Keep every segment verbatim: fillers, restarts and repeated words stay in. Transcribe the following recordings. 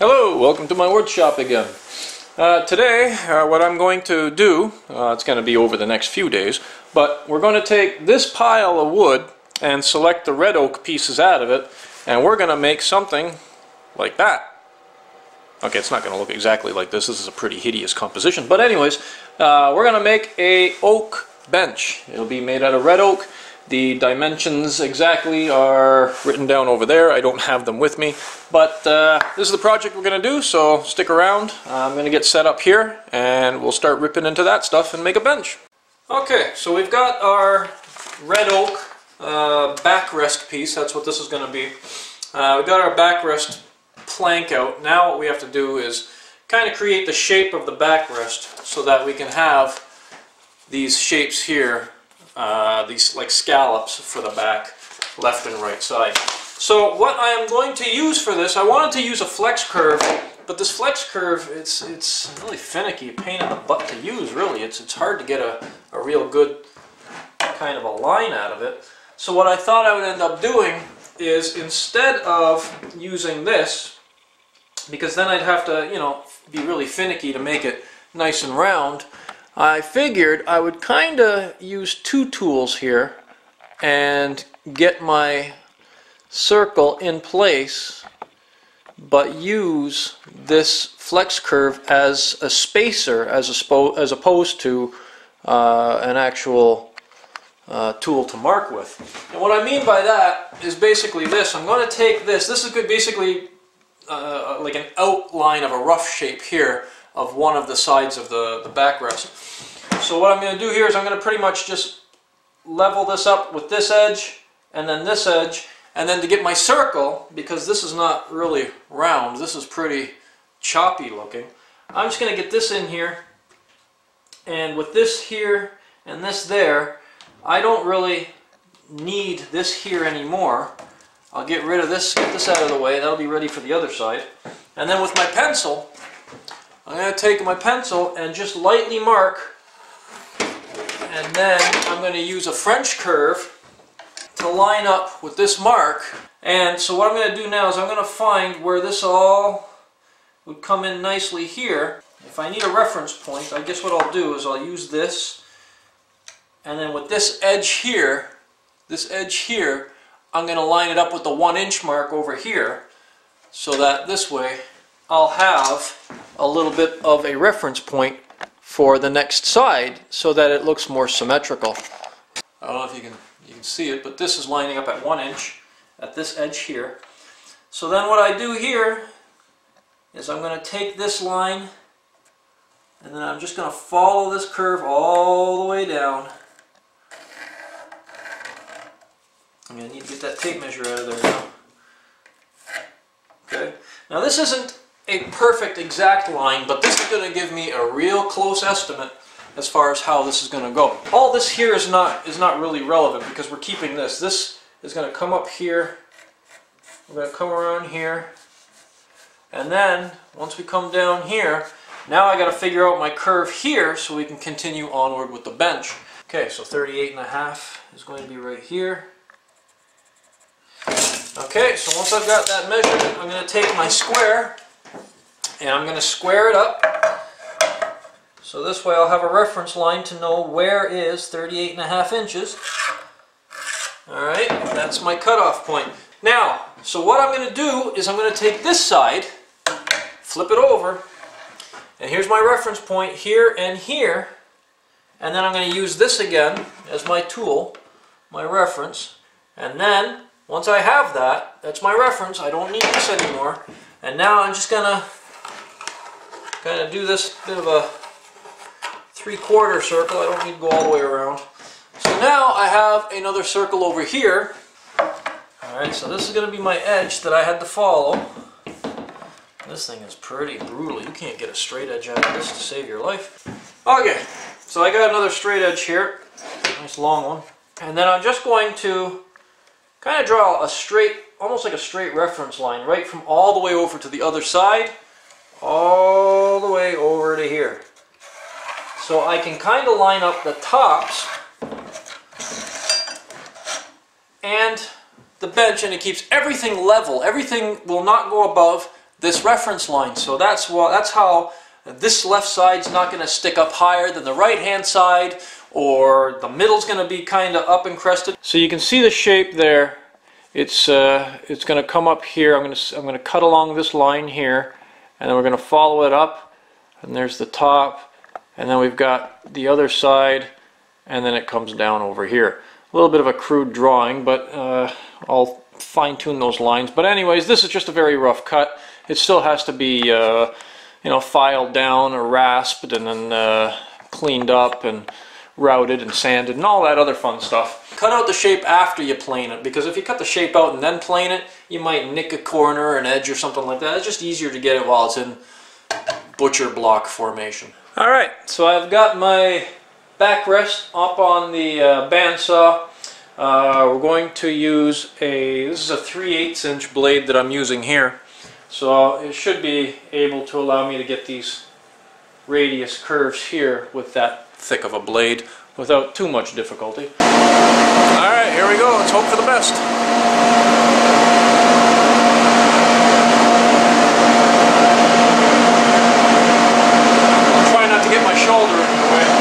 Hello, welcome to my workshop again. Uh, today, uh, what I'm going to do, uh, it's going to be over the next few days, but we're going to take this pile of wood and select the red oak pieces out of it, and we're going to make something like that. Okay, it's not going to look exactly like this. This is a pretty hideous composition, but anyways, uh, we're going to make a oak bench. It'll be made out of red oak. The dimensions exactly are written down over there. I don't have them with me, but uh, this is the project we're going to do, so stick around. I'm going to get set up here, and we'll start ripping into that stuff and make a bench. Okay, so we've got our red oak uh, backrest piece. That's what this is going to be. Uh, we've got our backrest plank out. Now what we have to do is kind of create the shape of the backrest so that we can have these shapes here. Uh, these like scallops for the back left and right side. So what I am going to use for this, I wanted to use a flex curve, but this flex curve, it's it's really finicky, a pain in the butt to use really. It's, it's hard to get a, a real good kind of a line out of it. So what I thought I would end up doing is instead of using this, because then I'd have to, you know, be really finicky to make it nice and round, I figured I would kind of use two tools here and get my circle in place, but use this flex curve as a spacer as, a as opposed to uh, an actual uh, tool to mark with. And what I mean by that is basically this. I'm going to take this. This is basically uh, like an outline of a rough shape here of one of the sides of the, the backrest. So what I'm going to do here is I'm going to pretty much just level this up with this edge and then this edge, and then to get my circle, because this is not really round, this is pretty choppy looking, I'm just going to get this in here, and with this here and this there, I don't really need this here anymore. I'll get rid of this, get this out of the way, that'll be ready for the other side. And then with my pencil, I'm going to take my pencil and just lightly mark, and then I'm going to use a French curve to line up with this mark. And so what I'm going to do now is I'm going to find where this all would come in nicely here. If I need a reference point, I guess what I'll do is I'll use this, and then with this edge here, this edge here, I'm going to line it up with the one inch mark over here, so that this way I'll have a little bit of a reference point for the next side so that it looks more symmetrical. I don't know if you can, you can see it, but this is lining up at one inch at this edge here. So then what I do here is I'm going to take this line, and then I'm just going to follow this curve all the way down. I'm going to need to get that tape measure out of there now. Okay. Now this isn't a perfect exact line, but this is going to give me a real close estimate as far as how this is going to go. All this here is not is not really relevant because we're keeping this. This is going to come up here, we're going to come around here, and then once we come down here, now I got to figure out my curve here so we can continue onward with the bench. Okay, so thirty-eight and a half is going to be right here. Okay, so once I've got that measured, I'm going to take my square, and I'm going to square it up, so this way I'll have a reference line to know where is thirty-eight and a half inches. Alright, that's my cutoff point. Now, so what I'm going to do is I'm going to take this side, flip it over, and here's my reference point here and here, and then I'm going to use this again as my tool, my reference, and then once I have that, that's my reference, I don't need this anymore, and now I'm just going to kind of do this bit of a three-quarter circle. I don't need to go all the way around. So now I have another circle over here. Alright, so this is going to be my edge that I had to follow. This thing is pretty brutal. You can't get a straight edge out of this to save your life. Okay, so I got another straight edge here. Nice long one. And then I'm just going to kind of draw a straight, almost like a straight reference line, right from all the way over to the other side, all the way over to here. So I can kind of line up the tops and the bench, and it keeps everything level. Everything will not go above this reference line. So that's what, that's how this left side's not going to stick up higher than the right hand side, or the middle's going to be kind of up and crested. So you can see the shape there. It's uh, it's going to come up here. I'm going to I'm going to cut along this line here, and then we're going to follow it up. And there's the top, and then we've got the other side, and then it comes down over here. A little bit of a crude drawing, but uh, I'll fine-tune those lines. But anyways, this is just a very rough cut. It still has to be uh, you know, filed down or rasped, and then uh, cleaned up and routed and sanded and all that other fun stuff. Cut out the shape after you plane it, because if you cut the shape out and then plane it, you might nick a corner, an edge or something like that. It's just easier to get it while it's in butcher block formation. Alright, so I've got my backrest up on the uh, bandsaw. Uh, we're going to use a, this is a three eighths inch blade that I'm using here, so it should be able to allow me to get these radius curves here with that thick of a blade without too much difficulty. Alright, here we go. Let's hope for the best. I'll try not to get my shoulder in the way.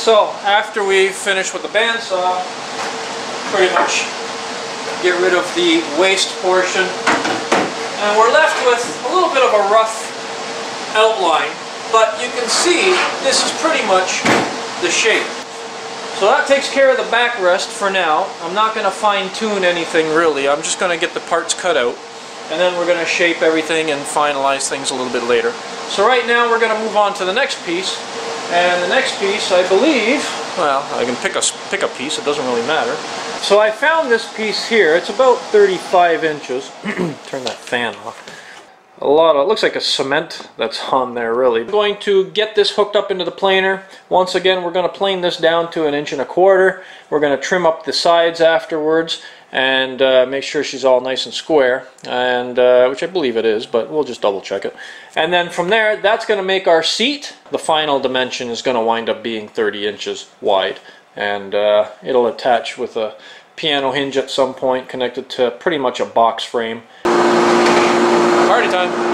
So after we finish with the bandsaw, pretty much get rid of the waist portion, and we're left with a little bit of a rough outline, but you can see this is pretty much the shape. So that takes care of the backrest for now. I'm not going to fine-tune anything really, I'm just going to get the parts cut out, and then we're going to shape everything and finalize things a little bit later. So right now we're going to move on to the next piece. And the next piece, I believe, well, I can pick a, pick a piece, it doesn't really matter. So I found this piece here, it's about thirty-five inches. Turn that fan off. A lot of, it looks like a cement that's on there really. I'm going to get this hooked up into the planer. Once again, we're going to plane this down to an inch and a quarter. We're going to trim up the sides afterwards and uh, make sure she's all nice and square, and uh, which I believe it is, but we'll just double check it. And then from there, that's going to make our seat. The final dimension is going to wind up being thirty inches wide, and uh, it'll attach with a piano hinge at some point, connected to pretty much a box frame. Party time!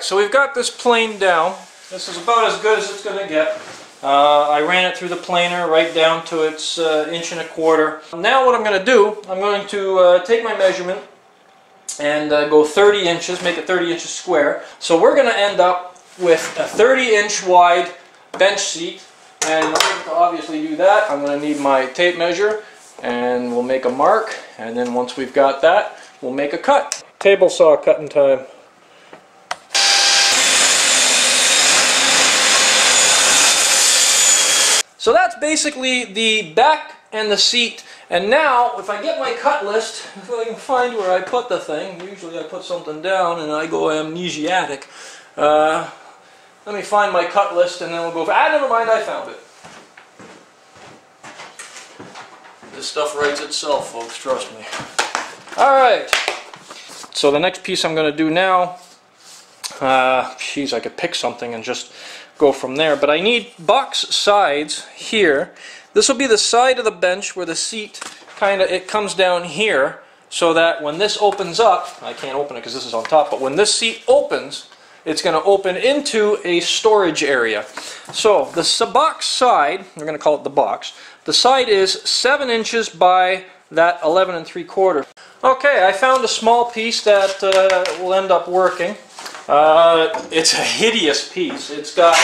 So we've got this planed down. This is about as good as it's going to get. Uh, I ran it through the planer right down to its uh, inch and a quarter. Now what I'm going to do, I'm going to uh, take my measurement and uh, go thirty inches, make it thirty inches square. So we're going to end up with a thirty inch wide bench seat, and in order to obviously do that, I'm going to need my tape measure and we'll make a mark, and then once we've got that, we'll make a cut. Table saw cutting time. So that's basically the back and the seat, and now if I get my cut list, if I can find where I put the thing, usually I put something down and I go amnesiac. Uh, let me find my cut list and then we'll go for, ah, never mind, I found it. This stuff writes itself, folks, trust me. Alright, so the next piece I'm going to do now, uh, geez, I could pick something and just go from there, but I need box sides here. This will be the side of the bench where the seat kind of, it comes down here, so that when this opens up, I can't open it because this is on top, but when this seat opens, it's going to open into a storage area. So the box side, we're going to call it the box, the side is seven inches by that eleven and three quarter. Okay, I found a small piece that uh, will end up working. Uh, it's a hideous piece. It's got,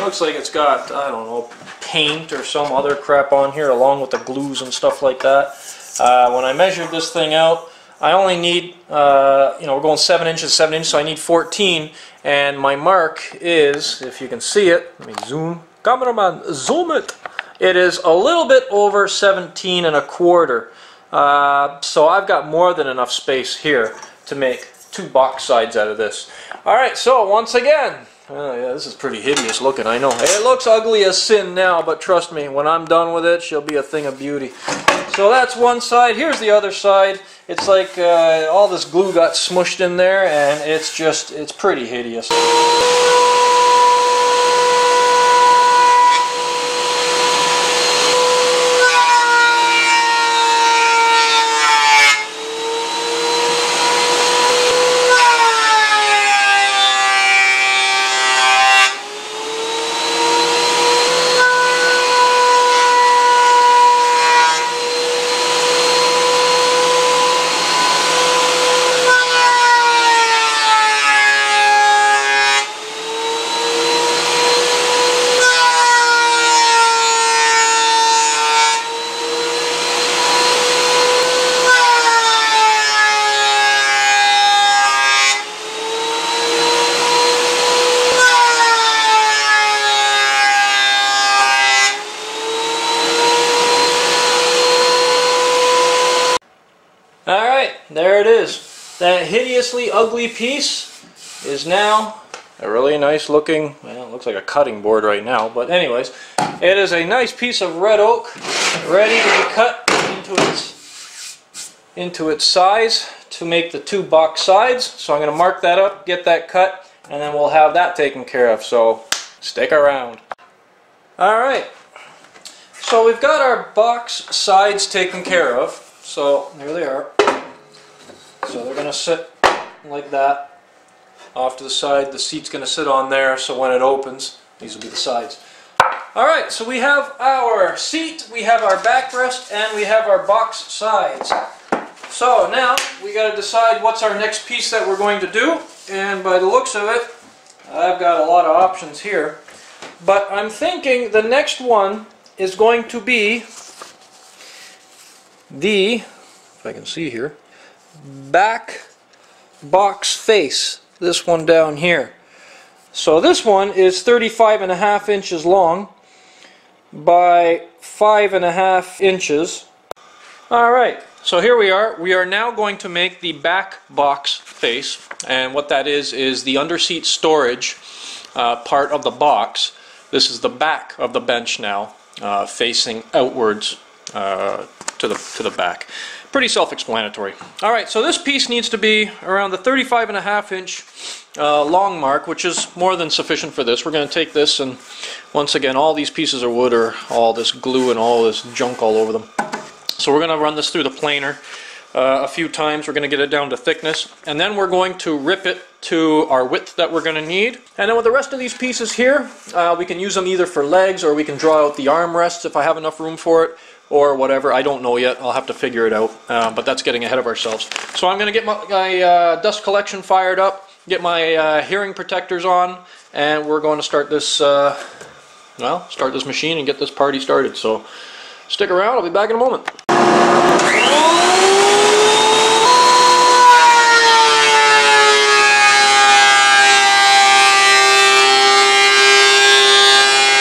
looks like it's got, I don't know, paint or some other crap on here along with the glues and stuff like that. Uh, when I measured this thing out, I only need, uh, you know, we're going seven inches, seven inches, so I need fourteen, and my mark is, if you can see it, let me zoom, cameraman, zoom it, it is a little bit over seventeen and a quarter, uh, so I've got more than enough space here to make two box sides out of this. Alright, so once again, oh yeah, this is pretty hideous looking, I know. It looks ugly as sin now, but trust me, when I'm done with it, she'll be a thing of beauty. So that's one side. Here's the other side. It's like uh, all this glue got smushed in there, and it's just, it's pretty hideous. There it is. That hideously ugly piece is now a really nice looking, well, it looks like a cutting board right now, but anyways, it is a nice piece of red oak ready to be cut into its, into its size to make the two box sides. So I'm going to mark that up, get that cut, and then we'll have that taken care of, so stick around. Alright, so we've got our box sides taken care of, so there they are. So they're going to sit like that off to the side. The seat's going to sit on there, so when it opens, these will be the sides. Alright, so we have our seat, we have our backrest, and we have our box sides. So now we got to decide what's our next piece that we're going to do, and by the looks of it, I've got a lot of options here. But I'm thinking the next one is going to be the, if I can see here, back box face, this one down here. So this one is thirty-five and a half inches long by five and a half inches. Alright, so here we are. We are now going to make the back box face, and what that is is the underseat storage uh, part of the box. This is the back of the bench now, uh, facing outwards uh, to the to the back. Pretty self-explanatory. Alright, so this piece needs to be around the thirty-five and a half inch uh, long mark, which is more than sufficient for this. We're going to take this, and once again, all these pieces of wood are all this glue and all this junk all over them. So we're going to run this through the planer uh, a few times. We're going to get it down to thickness, and then we're going to rip it to our width that we're going to need. And then with the rest of these pieces here, uh, we can use them either for legs, or we can draw out the armrests if I have enough room for it, or whatever. I don't know yet. I'll have to figure it out, uh, but that's getting ahead of ourselves. So I'm going to get my, my uh, dust collection fired up, get my uh, hearing protectors on, and we're going to start this, uh, well, start this machine and get this party started. So stick around. I'll be back in a moment.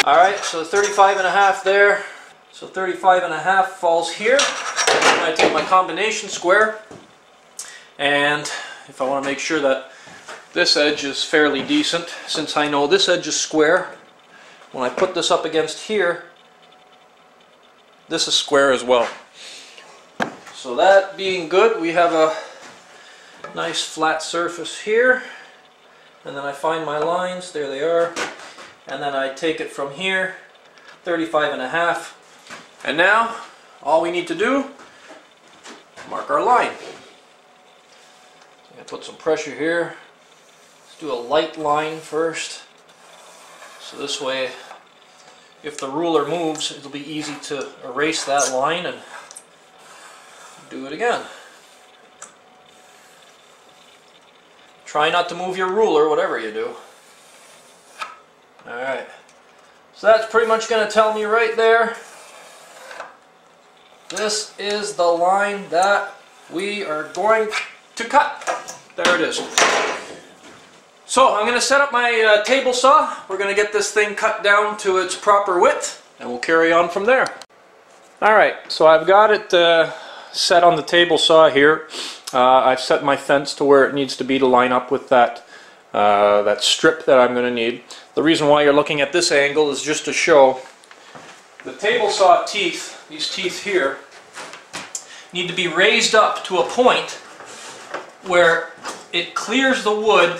Alright, so thirty-five and a half there. So thirty-five and a half falls here. And I take my combination square, and if I want to make sure that this edge is fairly decent, since I know this edge is square, when I put this up against here, this is square as well. So that being good, we have a nice flat surface here, and then I find my lines, there they are, and then I take it from here, thirty-five and a half, and now all we need to do, mark our line. I'm going to put some pressure here. Let's do a light line first, so this way if the ruler moves, it'll be easy to erase that line and do it again. Try not to move your ruler, whatever you do. Alright, so that's pretty much going to tell me right there, this is the line that we are going to cut. There it is. So I'm going to set up my uh, table saw. We're going to get this thing cut down to its proper width, and we'll carry on from there. Alright, so I've got it uh, set on the table saw here. Uh, I've set my fence to where it needs to be to line up with that, uh, that strip that I'm going to need. The reason why you're looking at this angle is just to show the table saw teeth, these teeth here, need to be raised up to a point where it clears the wood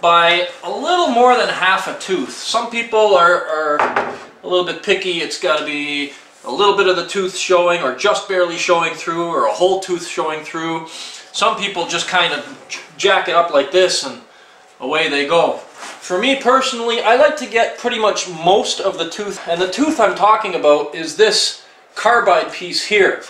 by a little more than half a tooth. Some people are, are a little bit picky. It's got to be a little bit of the tooth showing, or just barely showing through, or a whole tooth showing through. Some people just kind of jack it up like this and away they go. For me personally, I like to get pretty much most of the tooth, and the tooth I'm talking about is this carbide piece here.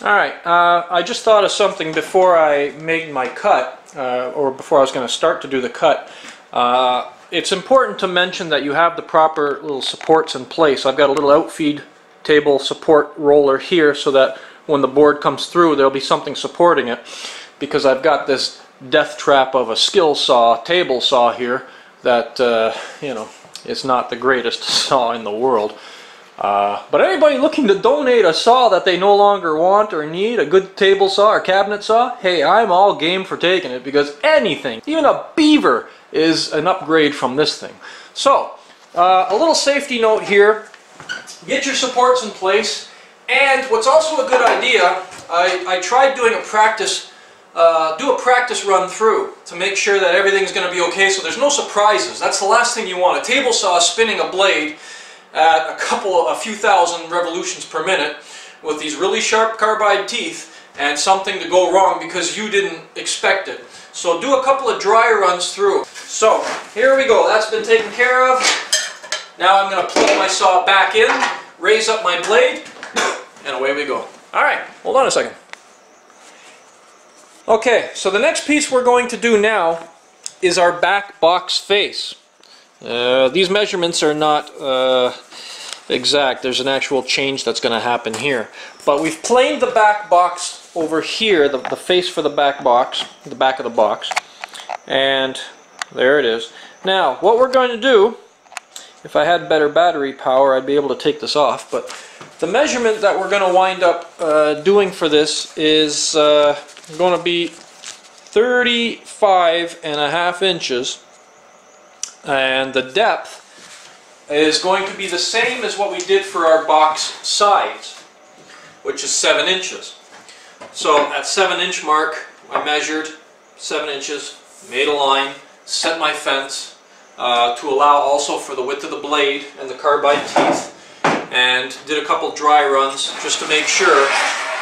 Alright, uh, I just thought of something before I made my cut. Uh, or before I was going to start to do the cut, uh, it's important to mention that you have the proper little supports in place. I've got a little outfeed table support roller here so that when the board comes through there'll be something supporting it, because I've got this death trap of a skill saw, table saw here that, uh, you know, it's not the greatest saw in the world. Uh, but anybody looking to donate a saw that they no longer want or need, a good table saw or cabinet saw, hey, I'm all game for taking it, because anything, even a beaver, is an upgrade from this thing. So, uh, a little safety note here, get your supports in place, and what's also a good idea, I, I tried doing a practice, uh, do a practice run through to make sure that everything's going to be okay, so there's no surprises. That's the last thing you want. A table saw spinning a blade at a couple, a few thousand revolutions per minute with these really sharp carbide teeth, and something to go wrong because you didn't expect it. So do a couple of dry runs through. So here we go, that's been taken care of. Now I'm going to plug my saw back in, raise up my blade, and away we go. Alright, hold on a second. Okay, so the next piece we're going to do now is our back box face. Uh, these measurements are not uh, exact. There's an actual change that's going to happen here. But we've planed the back box over here, the, the face for the back box, the back of the box. And there it is. Now, what we're going to do, if I had better battery power, I'd be able to take this off. But the measurement that we're going to wind up uh, doing for this is uh, going to be thirty-five and a half inches. And the depth is going to be the same as what we did for our box size, which is seven inches. So at seven inch mark, I measured seven inches, made a line, set my fence uh, to allow also for the width of the blade and the carbide teeth, and did a couple dry runs just to make sure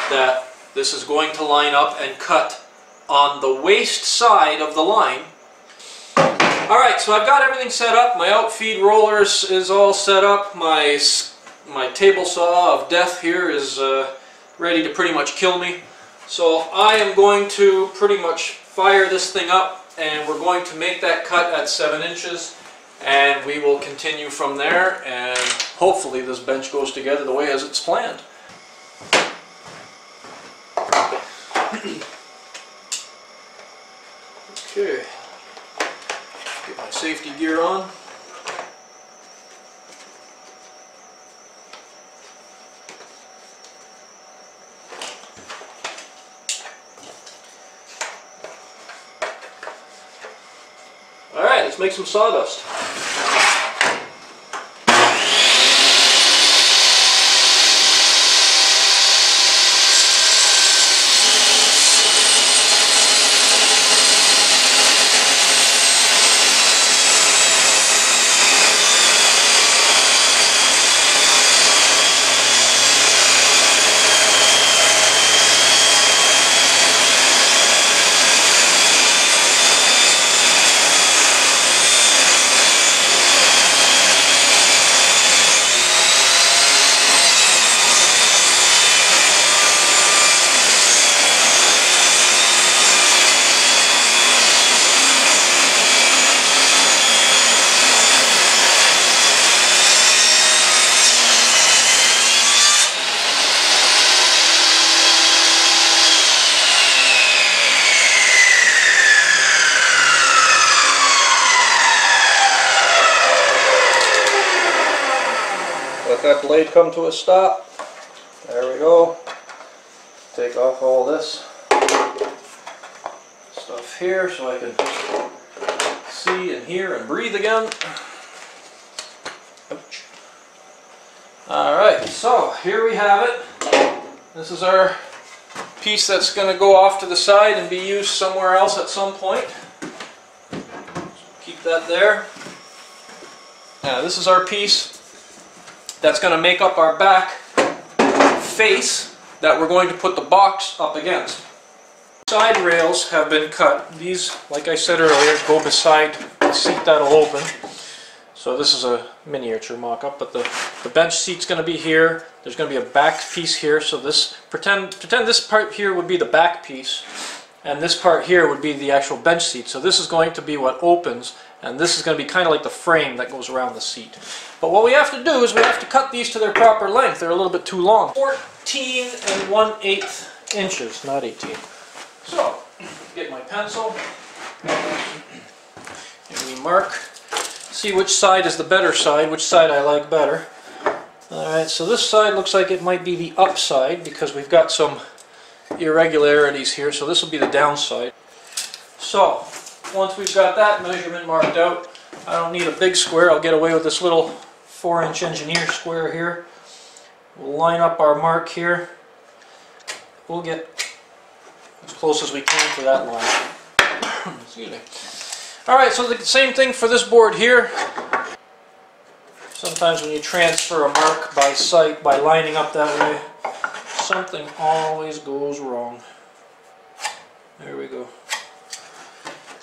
that this is going to line up and cut on the waist side of the line. Alright, so I've got everything set up. My outfeed rollers is all set up. My my table saw of death here is uh, ready to pretty much kill me. So I am going to pretty much fire this thing up, and we're going to make that cut at seven inches, and we will continue from there, and hopefully this bench goes together the way as it's planned. Okay, get my safety gear on. Alright, let's make some sawdust. Let that blade come to a stop. There we go. Take off all this stuff here so I can see and hear and breathe again. Ouch. Alright, so here we have it. This is our piece that's going to go off to the side and be used somewhere else at some point. So keep that there. Now this is our piece that's going to make up our back face that we're going to put the box up against. Side rails have been cut. These, like I said earlier, go beside the seat that'll open. So this is a miniature mock-up, but the, the bench seat's going to be here. There's going to be a back piece here. So this, pretend, pretend this part here would be the back piece, and this part here would be the actual bench seat. So this is going to be what opens, and this is going to be kind of like the frame that goes around the seat. But what we have to do is we have to cut these to their proper length. They're a little bit too long. fourteen and one eighth inches, not eighteen. So, get my pencil, and we mark, see which side is the better side, which side I like better. Alright, so this side looks like it might be the upside because we've got some irregularities here, so this will be the downside. So, once we've got that measurement marked out, I don't need a big square. I'll get away with this little four inch engineer square here. We'll line up our mark here. We'll get as close as we can to that line. Excuse me. Alright, so the same thing for this board here. Sometimes when you transfer a mark by sight, by lining up that way, something always goes wrong. There we go.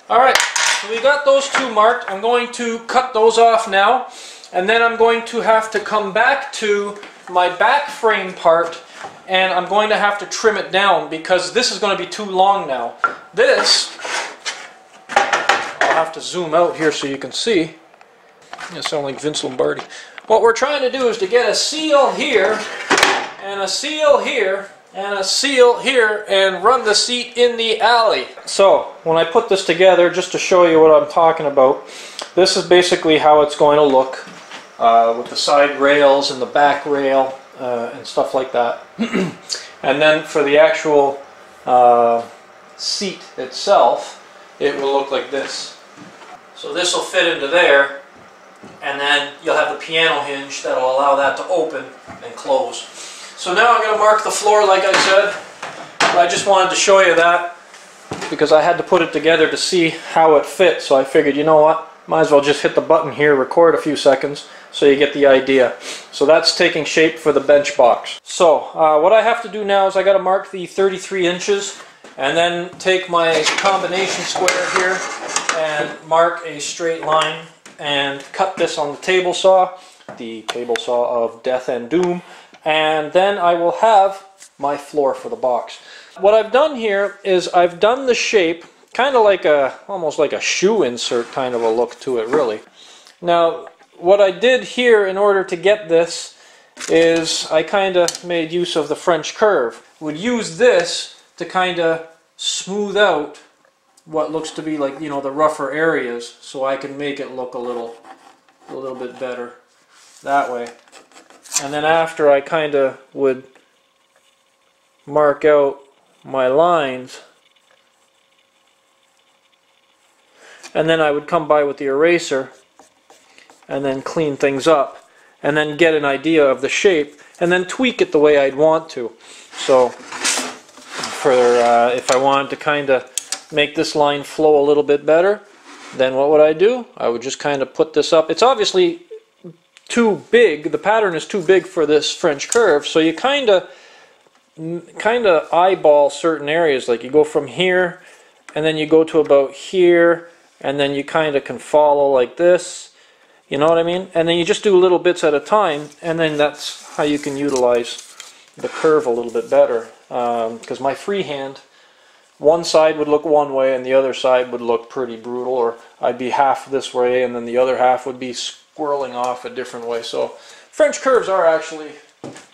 Alright, so we got those two marked. I'm going to cut those off now, and then I'm going to have to come back to my back frame part, and I'm going to have to trim it down because this is going to be too long now. This, I'll have to zoom out here so you can see. I sound like Vince Lombardi. What we're trying to do is to get a seal here, and a seal here, and a seal here, and run the seat in the alley. So when I put this together, just to show you what I'm talking about, this is basically how it's going to look uh, with the side rails and the back rail uh, and stuff like that. And then for the actual uh, seat itself, it will look like this. So this will fit into there, and then you'll have the piano hinge that will allow that to open and close. So now I'm going to mark the floor like I said. I just wanted to show you that because I had to put it together to see how it fit. So I figured, you know what, might as well just hit the button here, record a few seconds so you get the idea. So that's taking shape for the bench box. So uh, what I have to do now is I got to mark the thirty-three inches and then take my combination square here and mark a straight line and cut this on the table saw, the table saw of death and doom. And then I will have my floor for the box. What I've done here is I've done the shape kind of like a, almost like a shoe insert kind of a look to it really. Now what I did here in order to get this is I kind of made use of the French curve. Would use this to kind of smooth out what looks to be like, you know, the rougher areas, so I can make it look a little a little bit better that way. And then after I kind of would mark out my lines, and then I would come by with the eraser and then clean things up and then get an idea of the shape and then tweak it the way I'd want to. So for uh, if I wanted to kind of make this line flow a little bit better, then what would I do? I would just kind of put this up. It's obviously too big. The pattern is too big for this French curve, so you kind of kind of eyeball certain areas. Like you go from here and then you go to about here, and then you kind of can follow like this, you know what I mean? And then you just do little bits at a time, and then that's how you can utilize the curve a little bit better. Because um, my freehand, one side would look one way and the other side would look pretty brutal, or I'd be half this way and then the other half would be squirreling off a different way. So French curves are actually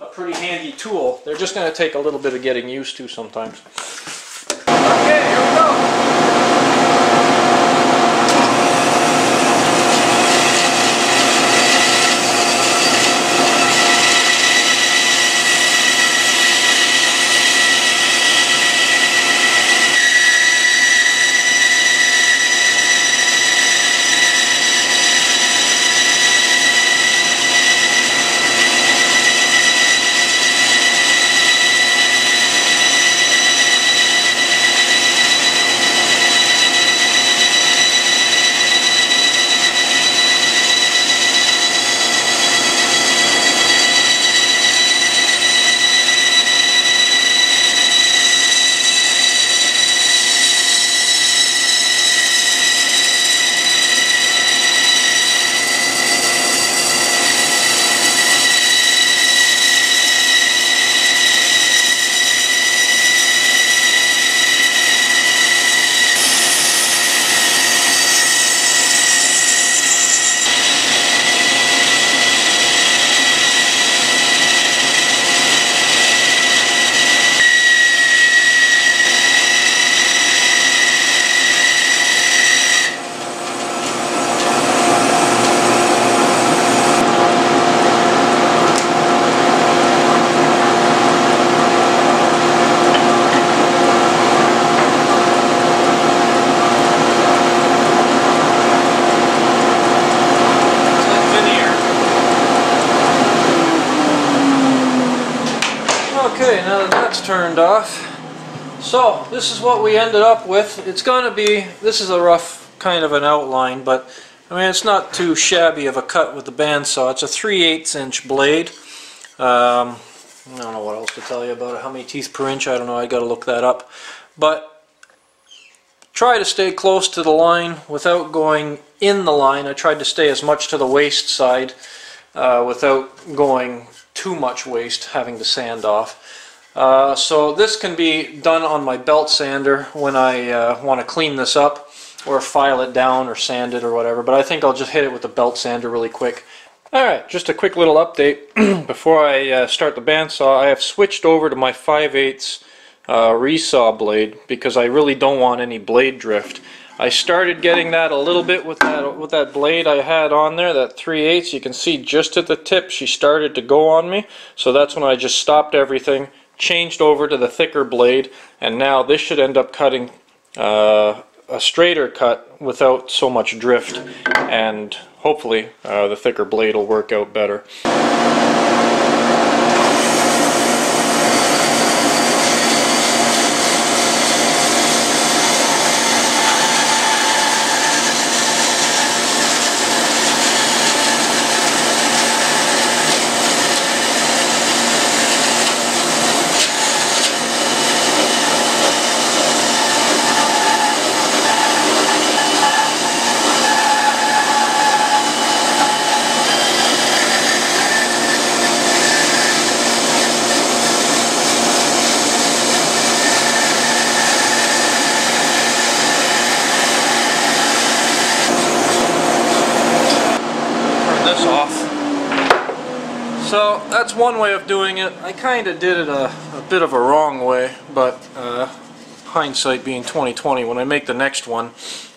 a pretty handy tool. They're just going to take a little bit of getting used to sometimes. Okay, here we go. Turned off. So this is what we ended up with. It's going to be, this is a rough kind of an outline, but I mean it's not too shabby of a cut with the bandsaw. It's a three eighths inch blade. Um, I don't know what else to tell you about it. How many teeth per inch? I don't know. I got to look that up. But try to stay close to the line without going in the line. I tried to stay as much to the waist side uh, without going too much waist, having to sand off. Uh, so this can be done on my belt sander when I uh, want to clean this up or file it down or sand it or whatever, but I think I'll just hit it with the belt sander really quick. Alright, just a quick little update before I uh, start the bandsaw. I have switched over to my five eighths uh, resaw blade because I really don't want any blade drift. I started getting that a little bit with that, with that blade I had on there, that three eighths. You can see just at the tip she started to go on me, so that's when I just stopped everything, changed over to the thicker blade, and now this should end up cutting uh, a straighter cut without so much drift, and hopefully uh, the thicker blade will work out better. So that's one way of doing it. I kind of did it a, a bit of a wrong way, but uh, hindsight being twenty twenty, when I make the next one,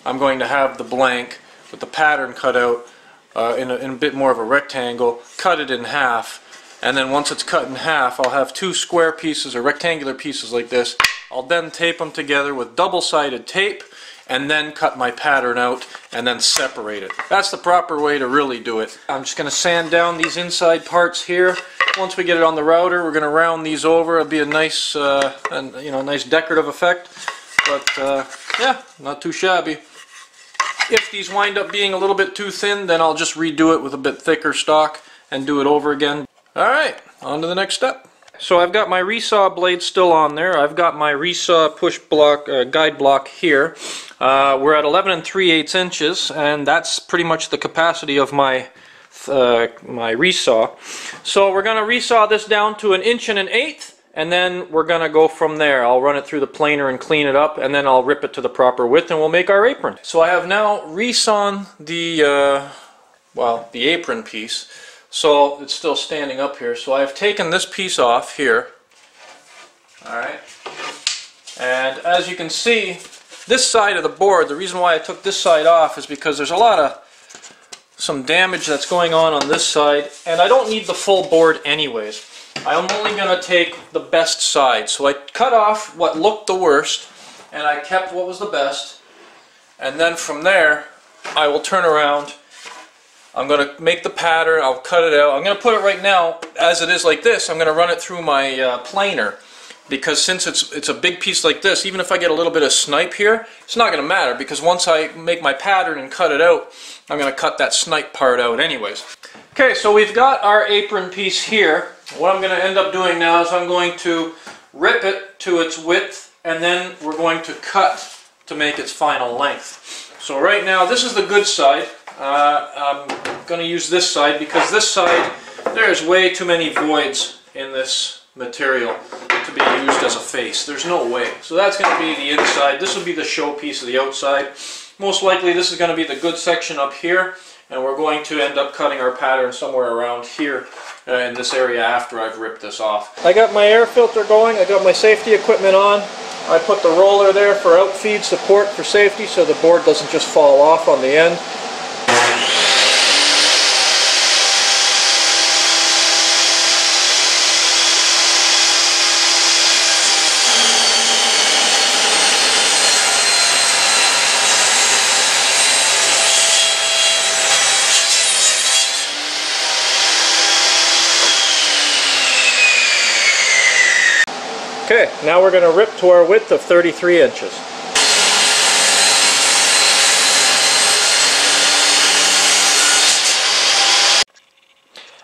I'm going to have the blank with the pattern cut out uh, in, a, in a bit more of a rectangle, cut it in half, and then once it's cut in half, I'll have two square pieces or rectangular pieces like this. I'll then tape them together with double-sided tape, and then cut my pattern out, and then separate it. That's the proper way to really do it. I'm just going to sand down these inside parts here. Once we get it on the router, we're going to round these over. It'll be a nice, uh, and, you know, nice decorative effect. But uh, yeah, not too shabby. If these wind up being a little bit too thin, then I'll just redo it with a bit thicker stock and do it over again. All right, on to the next step. So I've got my resaw blade still on there. I've got my resaw push block, uh, guide block here. Uh, we're at eleven and three eighths inches, and that's pretty much the capacity of my uh, my resaw. So we're going to resaw this down to an inch and an eighth, and then we're going to go from there. I'll run it through the planer and clean it up, and then I'll rip it to the proper width, and we'll make our apron. So I have now resawn the uh, well, the apron piece. So it's still standing up here. So I've taken this piece off here. Alright. And as you can see, this side of the board, the reason why I took this side off is because there's a lot of some damage that's going on on this side. And I don't need the full board anyways. I'm only going to take the best side. So I cut off what looked the worst, and I kept what was the best. And then from there, I will turn around. I'm going to make the pattern, I'll cut it out. I'm going to put it right now, as it is like this, I'm going to run it through my uh, planer. Because since it's it's a big piece like this, even if I get a little bit of snipe here, it's not going to matter. Because once I make my pattern and cut it out, I'm going to cut that snipe part out anyways. Okay, so we've got our apron piece here. What I'm going to end up doing now is I'm going to rip it to its width, and then we're going to cut to make its final length. So right now, this is the good side. Uh, I'm going to use this side because this side, there's way too many voids in this material to be used as a face. There's no way. So that's going to be the inside. This will be the show piece of the outside. Most likely this is going to be the good section up here, and we're going to end up cutting our pattern somewhere around here uh, in this area after I've ripped this off. I got my air filter going. I got my safety equipment on. I put the roller there for outfeed support for safety so the board doesn't just fall off on the end. Okay, now we're going to rip to our width of thirty-three inches.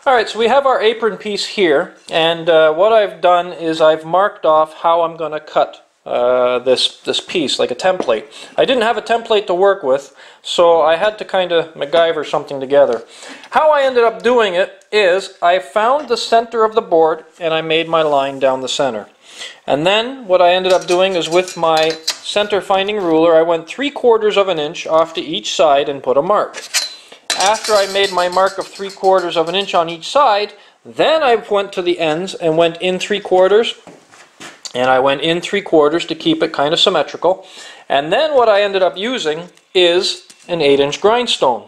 Alright, so we have our apron piece here, and uh, what I've done is I've marked off how I'm going to cut uh, this, this piece, like a template. I didn't have a template to work with, so I had to kind of MacGyver something together. How I ended up doing it is I found the center of the board, and I made my line down the center. And then what I ended up doing is with my center finding ruler, I went three quarters of an inch off to each side and put a mark. After I made my mark of three quarters of an inch on each side, then I went to the ends and went in three quarters, and I went in three quarters to keep it kind of symmetrical. And then what I ended up using is an eight inch grindstone.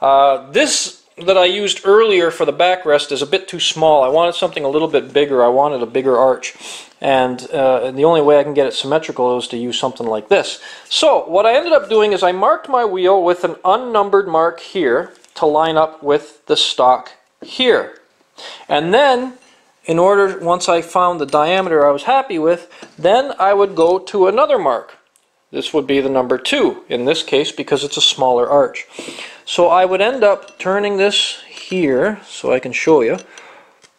Uh, this that I used earlier for the backrest is a bit too small. I wanted something a little bit bigger. I wanted a bigger arch. And, uh, and the only way I can get it symmetrical is to use something like this. So what I ended up doing is I marked my wheel with an unnumbered mark here to line up with the stock here. And then, in order, once I found the diameter I was happy with, then I would go to another mark. This would be the number two in this case because it's a smaller arch. So I would end up turning this here so I can show you.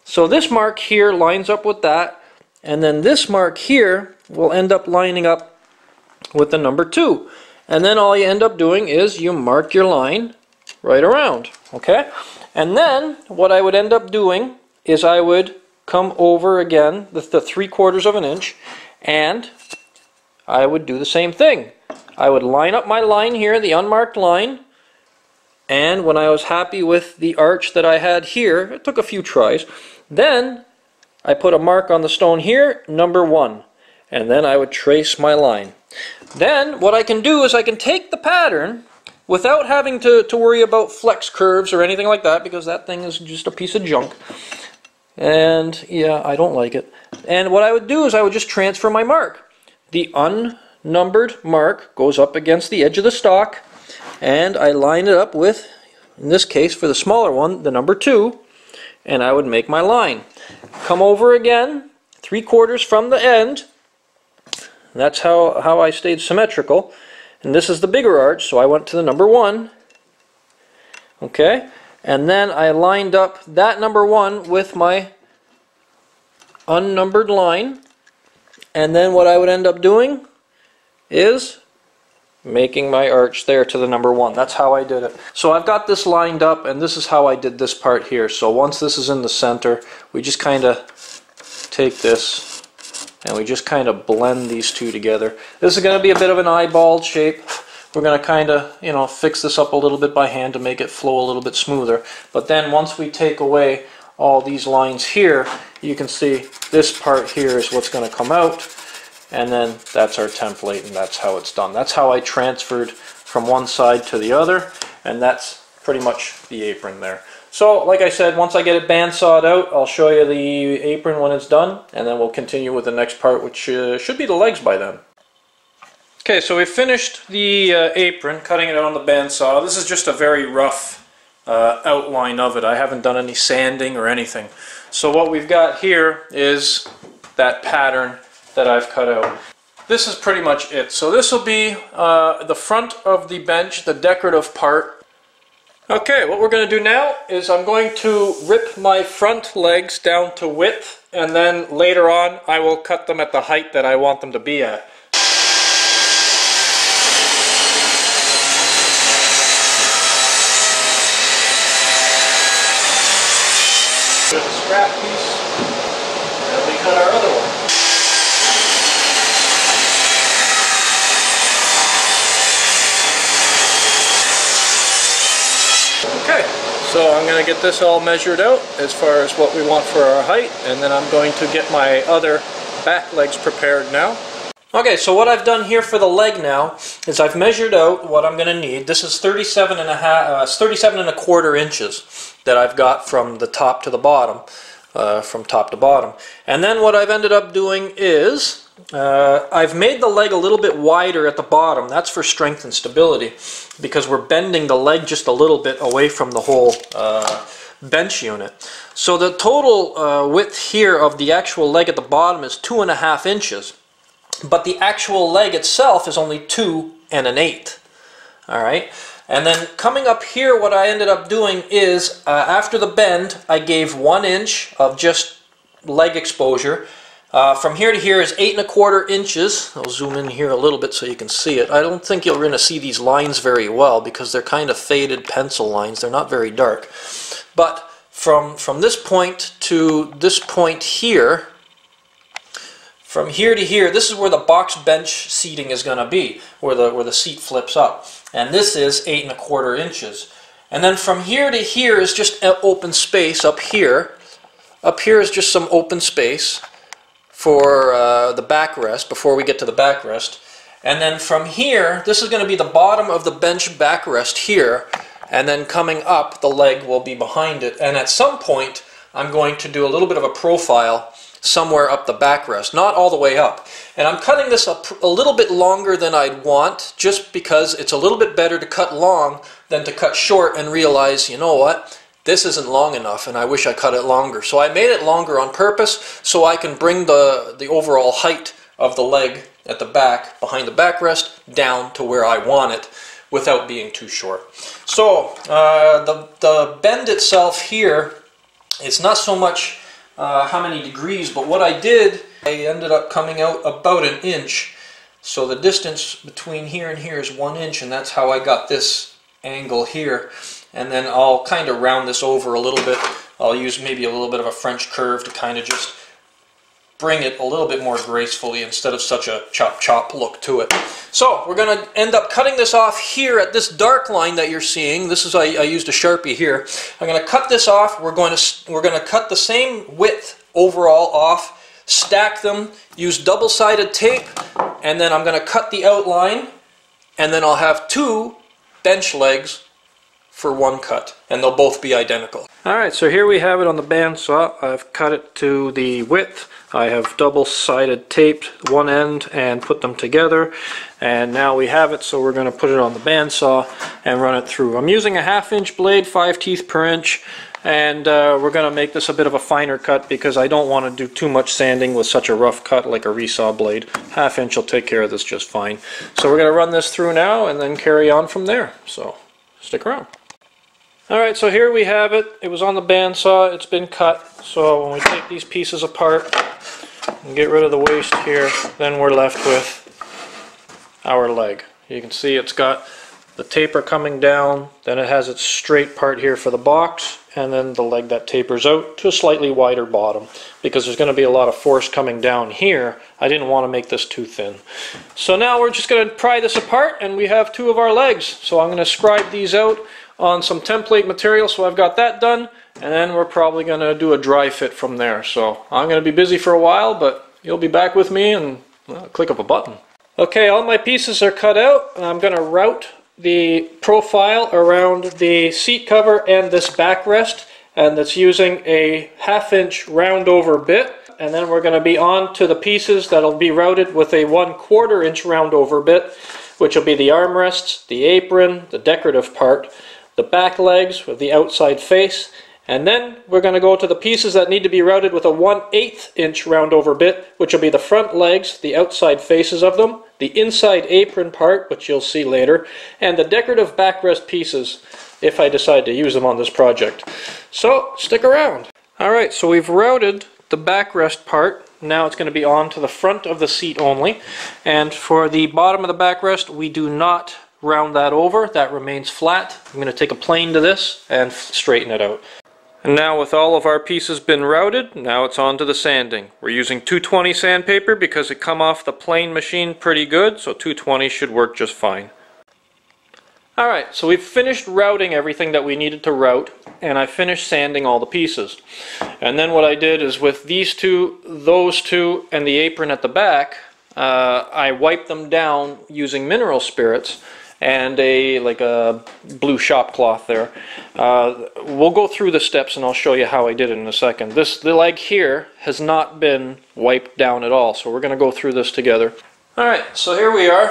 So this mark here lines up with that, and then this mark here will end up lining up with the number two. And then all you end up doing is you mark your line right around, okay? And then what I would end up doing is I would come over again with the three quarters of an inch, and I would do the same thing. I would line up my line here, the unmarked line, and when I was happy with the arch that I had here, it took a few tries, then I put a mark on the stone here, number one. and then I would trace my line. Then what I can do is I can take the pattern without having to, to worry about flex curves or anything like that, because that thing is just a piece of junk. And yeah, I don't like it. And what I would do is I would just transfer my mark. The unnumbered mark goes up against the edge of the stock, and I line it up with, in this case for the smaller one, the number two, and I would make my line. Come over again, three quarters from the end. That's how, how I stayed symmetrical. And this is the bigger arch, so I went to the number one. Okay, and then I lined up that number one with my unnumbered line. And then what I would end up doing is making my arch there to the number one. That's how I did it. So I've got this lined up, and this is how I did this part here. So once this is in the center, we just kind of take this and we just kind of blend these two together. This is going to be a bit of an eyeball shape. We're going to kind of, you know, fix this up a little bit by hand to make it flow a little bit smoother. But then once we take away all these lines here, you can see this part here is what's going to come out. And then that's our template, and that's how it's done. That's how I transferred from one side to the other, and that's pretty much the apron there. So, like I said, once I get it bandsawed out, I'll show you the apron when it's done, and then we'll continue with the next part, which uh, should be the legs by then. Okay, so we finished the uh, apron, cutting it out on the bandsaw. This is just a very rough uh, outline of it. I haven't done any sanding or anything. So what we've got here is that pattern that I've cut out. This is pretty much it. So this will be uh, the front of the bench, the decorative part. Okay, what we're going to do now is I'm going to rip my front legs down to width, and then later on I will cut them at the height that I want them to be at. There's a scrap piece, and we cut our other one. So I'm going to get this all measured out as far as what we want for our height, and then I'm going to get my other back legs prepared now. Okay, so what I've done here for the leg now is I've measured out what I'm going to need. This is thirty-seven and a quarter inches that I've got from the top to the bottom, uh, from top to bottom. And then what I've ended up doing is Uh, I've made the leg a little bit wider at the bottom. That's for strength and stability, because we're bending the leg just a little bit away from the whole uh, bench unit. So the total uh, width here of the actual leg at the bottom is two and a half inches, but the actual leg itself is only two and an eighth. All right. And then coming up here, what I ended up doing is uh, after the bend, I gave one inch of just leg exposure. Uh, from here to here is eight and a quarter inches. I'll zoom in here a little bit so you can see it. I don't think you're going to see these lines very well because they're kind of faded pencil lines. They're not very dark. But from, from this point to this point here, from here to here, this is where the box bench seating is going to be, where the, where the seat flips up. And this is eight and a quarter inches. And then from here to here is just open space up here. Up here is just some open space for uh, the backrest, before we get to the backrest. And then from here, this is going to be the bottom of the bench backrest here, and then coming up, the leg will be behind it. And at some point, I'm going to do a little bit of a profile somewhere up the backrest, not all the way up. And I'm cutting this up a little bit longer than I'd want, just because it's a little bit better to cut long than to cut short and realize, you know what, this isn't long enough, and I wish I cut it longer. So I made it longer on purpose so I can bring the, the overall height of the leg at the back, behind the backrest, down to where I want it without being too short. So uh, the, the bend itself here, it's not so much uh, how many degrees, but what I did, I ended up coming out about an inch. So the distance between here and here is one inch, and that's how I got this angle here. And then I'll kind of round this over a little bit. I'll use maybe a little bit of a French curve to kind of just bring it a little bit more gracefully instead of such a chop-chop look to it. So we're going to end up cutting this off here at this dark line that you're seeing. This is, I, I used a Sharpie here. I'm going to cut this off. We're going to, we're going to cut the same width overall off stack them, use double-sided tape, and then I'm going to cut the outline, and then I'll have two bench legs for one cut, and they'll both be identical. Alright, so here we have it on the bandsaw. I've cut it to the width. I have double-sided taped one end and put them together, and now we have it, so we're going to put it on the bandsaw and run it through. I'm using a half-inch blade, five teeth per inch, and uh, we're going to make this a bit of a finer cut because I don't want to do too much sanding with such a rough cut like a resaw blade. Half-inch will take care of this just fine. So we're going to run this through now and then carry on from there, so stick around. Alright, so here we have it. It was on the bandsaw, it's been cut, so when we take these pieces apart and get rid of the waste here, then we're left with our leg. You can see it's got the taper coming down, then it has its straight part here for the box, and then the leg that tapers out to a slightly wider bottom, because there's going to be a lot of force coming down here. I didn't want to make this too thin. So now we're just going to pry this apart, and we have two of our legs. So I'm going to scribe these out on some template material, so I've got that done, and then we're probably going to do a dry fit from there. So I'm going to be busy for a while, but you'll be back with me and well, click of a button. Okay, all my pieces are cut out, and I'm going to route the profile around the seat cover and this backrest, and that's using a half inch round over bit, and then we're going to be on to the pieces that'll be routed with a one quarter inch round over bit, which will be the armrests, the apron, the decorative part, the back legs with the outside face, and then we're going to go to the pieces that need to be routed with a one eighth inch round over bit, which will be the front legs, the outside faces of them, the inside apron part, which you'll see later, and the decorative backrest pieces if I decide to use them on this project. So stick around. Alright, so we've routed the backrest part. Now it's going to be on to the front of the seat only, and for the bottom of the backrest we do not round that over. That remains flat. I'm going to take a plane to this and straighten it out. And now with all of our pieces been routed, now it's on to the sanding. We're using two twenty sandpaper because it come off the plane machine pretty good, so two twenty should work just fine. Alright, so we've finished routing everything that we needed to route, and I finished sanding all the pieces. And then what I did is with these two, those two, and the apron at the back, uh, I wiped them down using mineral spirits and a like a blue shop cloth there. Uh, we'll go through the steps and I'll show you how I did it in a second. This the leg here has not been wiped down at all, so we're going to go through this together. Alright, so here we are.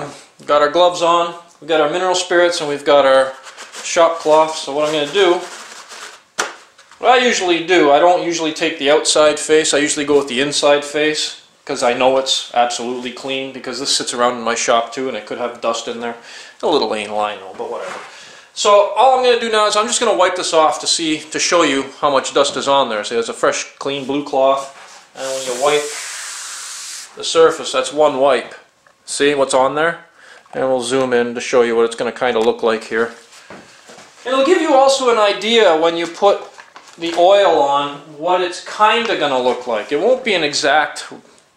Um, got our gloves on, we've got our mineral spirits, and we've got our shop cloth. So what I'm going to do, what I usually do, I don't usually take the outside face, I usually go with the inside face, because I know it's absolutely clean, because this sits around in my shop too, and it could have dust in there. A little anal, I know, but whatever. So all I'm going to do now is I'm just going to wipe this off to see, to show you how much dust is on there. See, there's a fresh, clean blue cloth, and when you wipe the surface, that's one wipe. See what's on there? And we'll zoom in to show you what it's going to kind of look like here. It'll give you also an idea when you put the oil on what it's kind of going to look like. It won't be an exact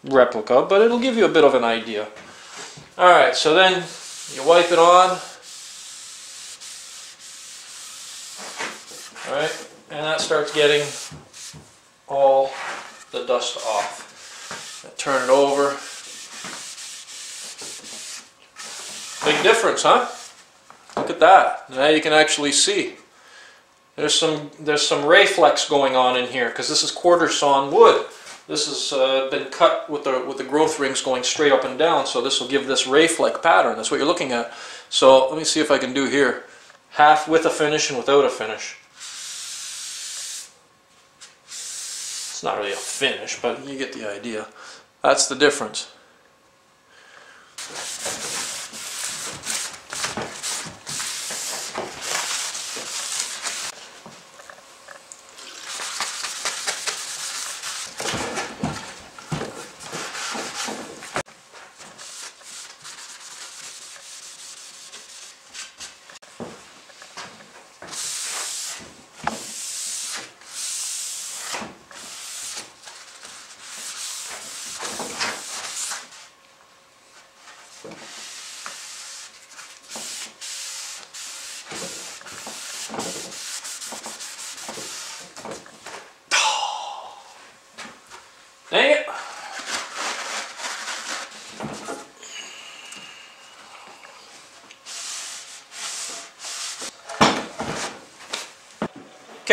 replica, but it'll give you a bit of an idea. Alright, so then you wipe it on. Alright, and that starts getting all the dust off. I turn it over. Big difference, huh? Look at that. Now you can actually see. There's some there's some rayflex going on in here because this is quarter sawn wood. This has uh, been cut with the with the growth rings going straight up and down, so this will give this rayflex pattern. That's what you're looking at. So let me see if I can do here. Half with a finish and without a finish. It's not really a finish, but you get the idea. That's the difference.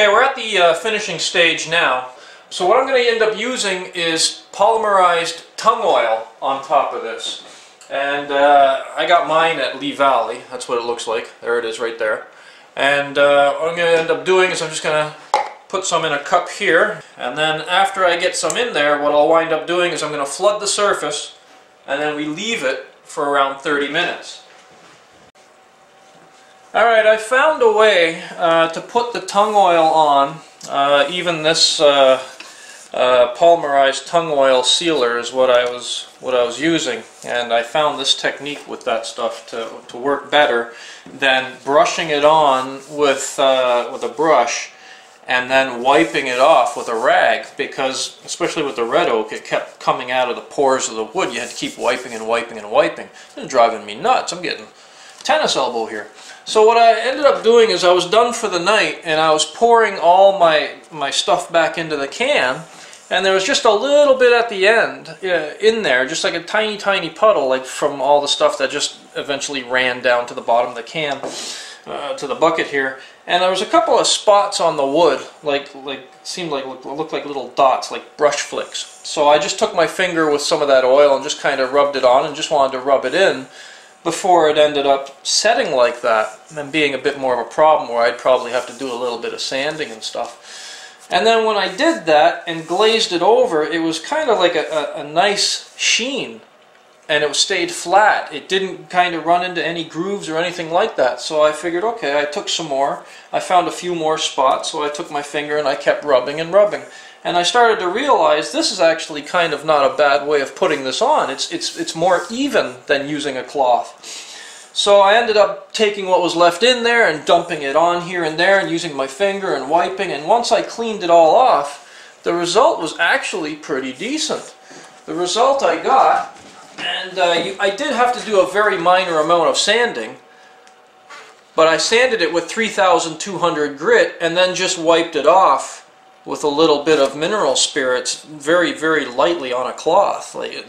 Okay, we're at the uh, finishing stage now. So what I'm going to end up using is polymerized tung oil on top of this. And uh, I got mine at Lee Valley. That's what it looks like. There it is right there. And uh, what I'm going to end up doing is I'm just going to put some in a cup here. And then after I get some in there, what I'll wind up doing is I'm going to flood the surface. And then we leave it for around thirty minutes. Alright, I found a way uh, to put the tung oil on. Uh, even this uh, uh, polymerized tung oil sealer is what I was what I was using, and I found this technique with that stuff to to work better than brushing it on with uh, with a brush and then wiping it off with a rag, because especially with the Red Oak, it kept coming out of the pores of the wood. You had to keep wiping and wiping and wiping. It's driving me nuts. I'm getting tennis elbow here. So what I ended up doing is I was done for the night, and I was pouring all my my stuff back into the can, and there was just a little bit at the end uh, in there, just like a tiny tiny puddle, like from all the stuff that just eventually ran down to the bottom of the can, uh, to the bucket here. And there was a couple of spots on the wood, like like seemed like looked like little dots, like brush flicks. So I just took my finger with some of that oil and just kind of rubbed it on, and just wanted to rub it in before it ended up setting like that and being a bit more of a problem, where I'd probably have to do a little bit of sanding and stuff. And then when I did that and glazed it over, it was kind of like a, a, a nice sheen, and it stayed flat. It didn't kind of run into any grooves or anything like that. So I figured, okay, I took some more. I found a few more spots, so I took my finger and I kept rubbing and rubbing. And I started to realize this is actually kind of not a bad way of putting this on. It's, it's, it's more even than using a cloth. So I ended up taking what was left in there and dumping it on here and there and using my finger and wiping. And once I cleaned it all off, the result was actually pretty decent. The result I got, and uh, you, I did have to do a very minor amount of sanding, but I sanded it with three thousand two hundred grit and then just wiped it off with a little bit of mineral spirits, very, very lightly on a cloth, like,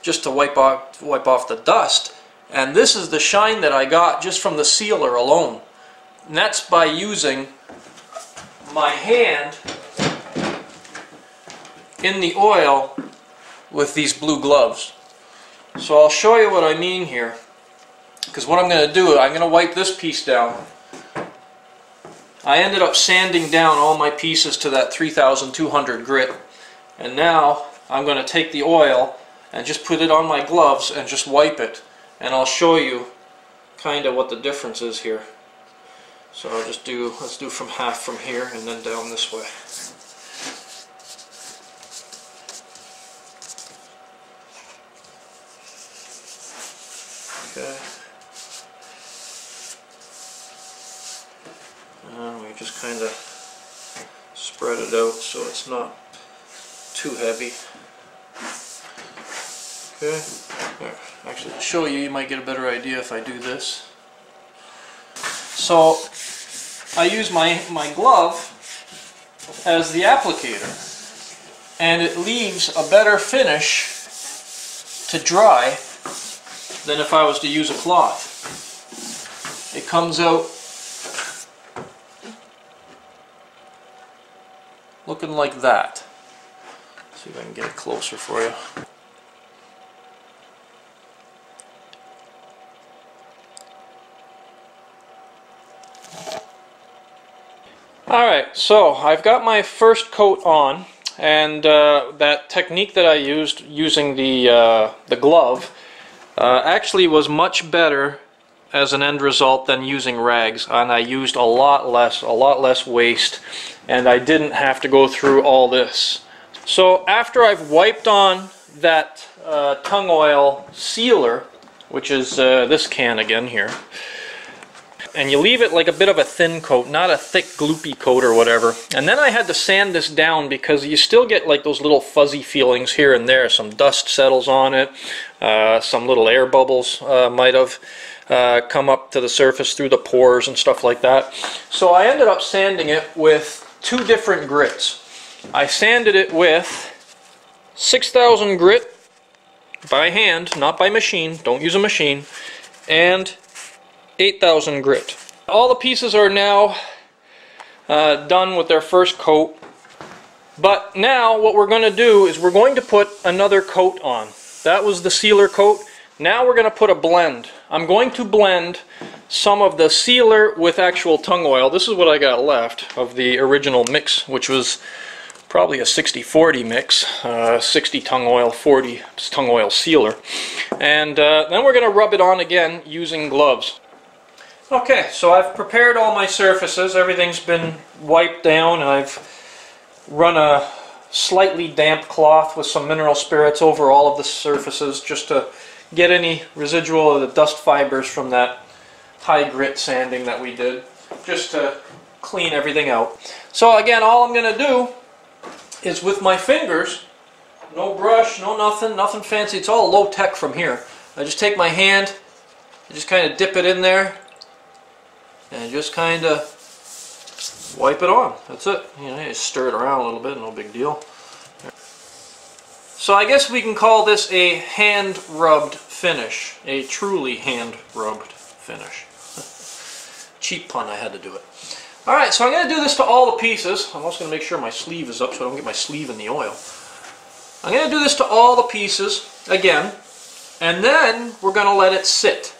just to wipe off, wipe off the dust. And this is the shine that I got just from the sealer alone. And that's by using my hand in the oil with these blue gloves. So I'll show you what I mean here. Because what I'm going to do, I'm going to wipe this piece down. I ended up sanding down all my pieces to that three thousand two hundred grit. And now I'm going to take the oil and just put it on my gloves and just wipe it. And I'll show you kind of what the difference is here. So I'll just do, let's do from half from here and then down this way. Okay. And we just kind of spread it out so it's not too heavy. Okay. There. Actually, to show you, you might get a better idea if I do this. So I use my, my glove as the applicator, and it leaves a better finish to dry than if I was to use a cloth. It comes out looking like that. Let's see if I can get it closer for you. Alright, so I've got my first coat on, and uh, that technique that I used using the, uh, the glove uh, actually was much better as an end result than using rags, and I used a lot less, a lot less waste, and I didn't have to go through all this. So after I've wiped on that uh, tung oil sealer, which is uh, this can again here, and you leave it like a bit of a thin coat, not a thick gloopy coat or whatever. And then I had to sand this down because you still get like those little fuzzy feelings here and there. Some dust settles on it, uh, some little air bubbles uh, might have uh, come up to the surface through the pores and stuff like that. So I ended up sanding it with two different grits. I sanded it with six thousand grit by hand, not by machine, don't use a machine, and eight thousand grit. All the pieces are now uh, done with their first coat. But now what we're going to do is we're going to put another coat on. That was the sealer coat. Now we're going to put a blend. I'm going to blend some of the sealer with actual tung oil. This is what I got left of the original mix, which was probably a sixty forty mix, uh, sixty tung oil, forty tung oil sealer. And uh, then we're going to rub it on again using gloves. Okay, so I've prepared all my surfaces. Everything's been wiped down. I've run a slightly damp cloth with some mineral spirits over all of the surfaces just to get any residual of the dust fibers from that high grit sanding that we did, just to clean everything out. So again, all I'm going to do is with my fingers, no brush, no nothing, nothing fancy. It's all low tech from here. I just take my hand, I just kind of dip it in there, and just kind of wipe it on. That's it. You know, you just stir it around a little bit, no big deal. So I guess we can call this a hand-rubbed finish, a truly hand-rubbed finish. Cheap pun, I had to do it. Alright, so I'm going to do this to all the pieces. I'm also going to make sure my sleeve is up so I don't get my sleeve in the oil. I'm going to do this to all the pieces again, and then we're going to let it sit.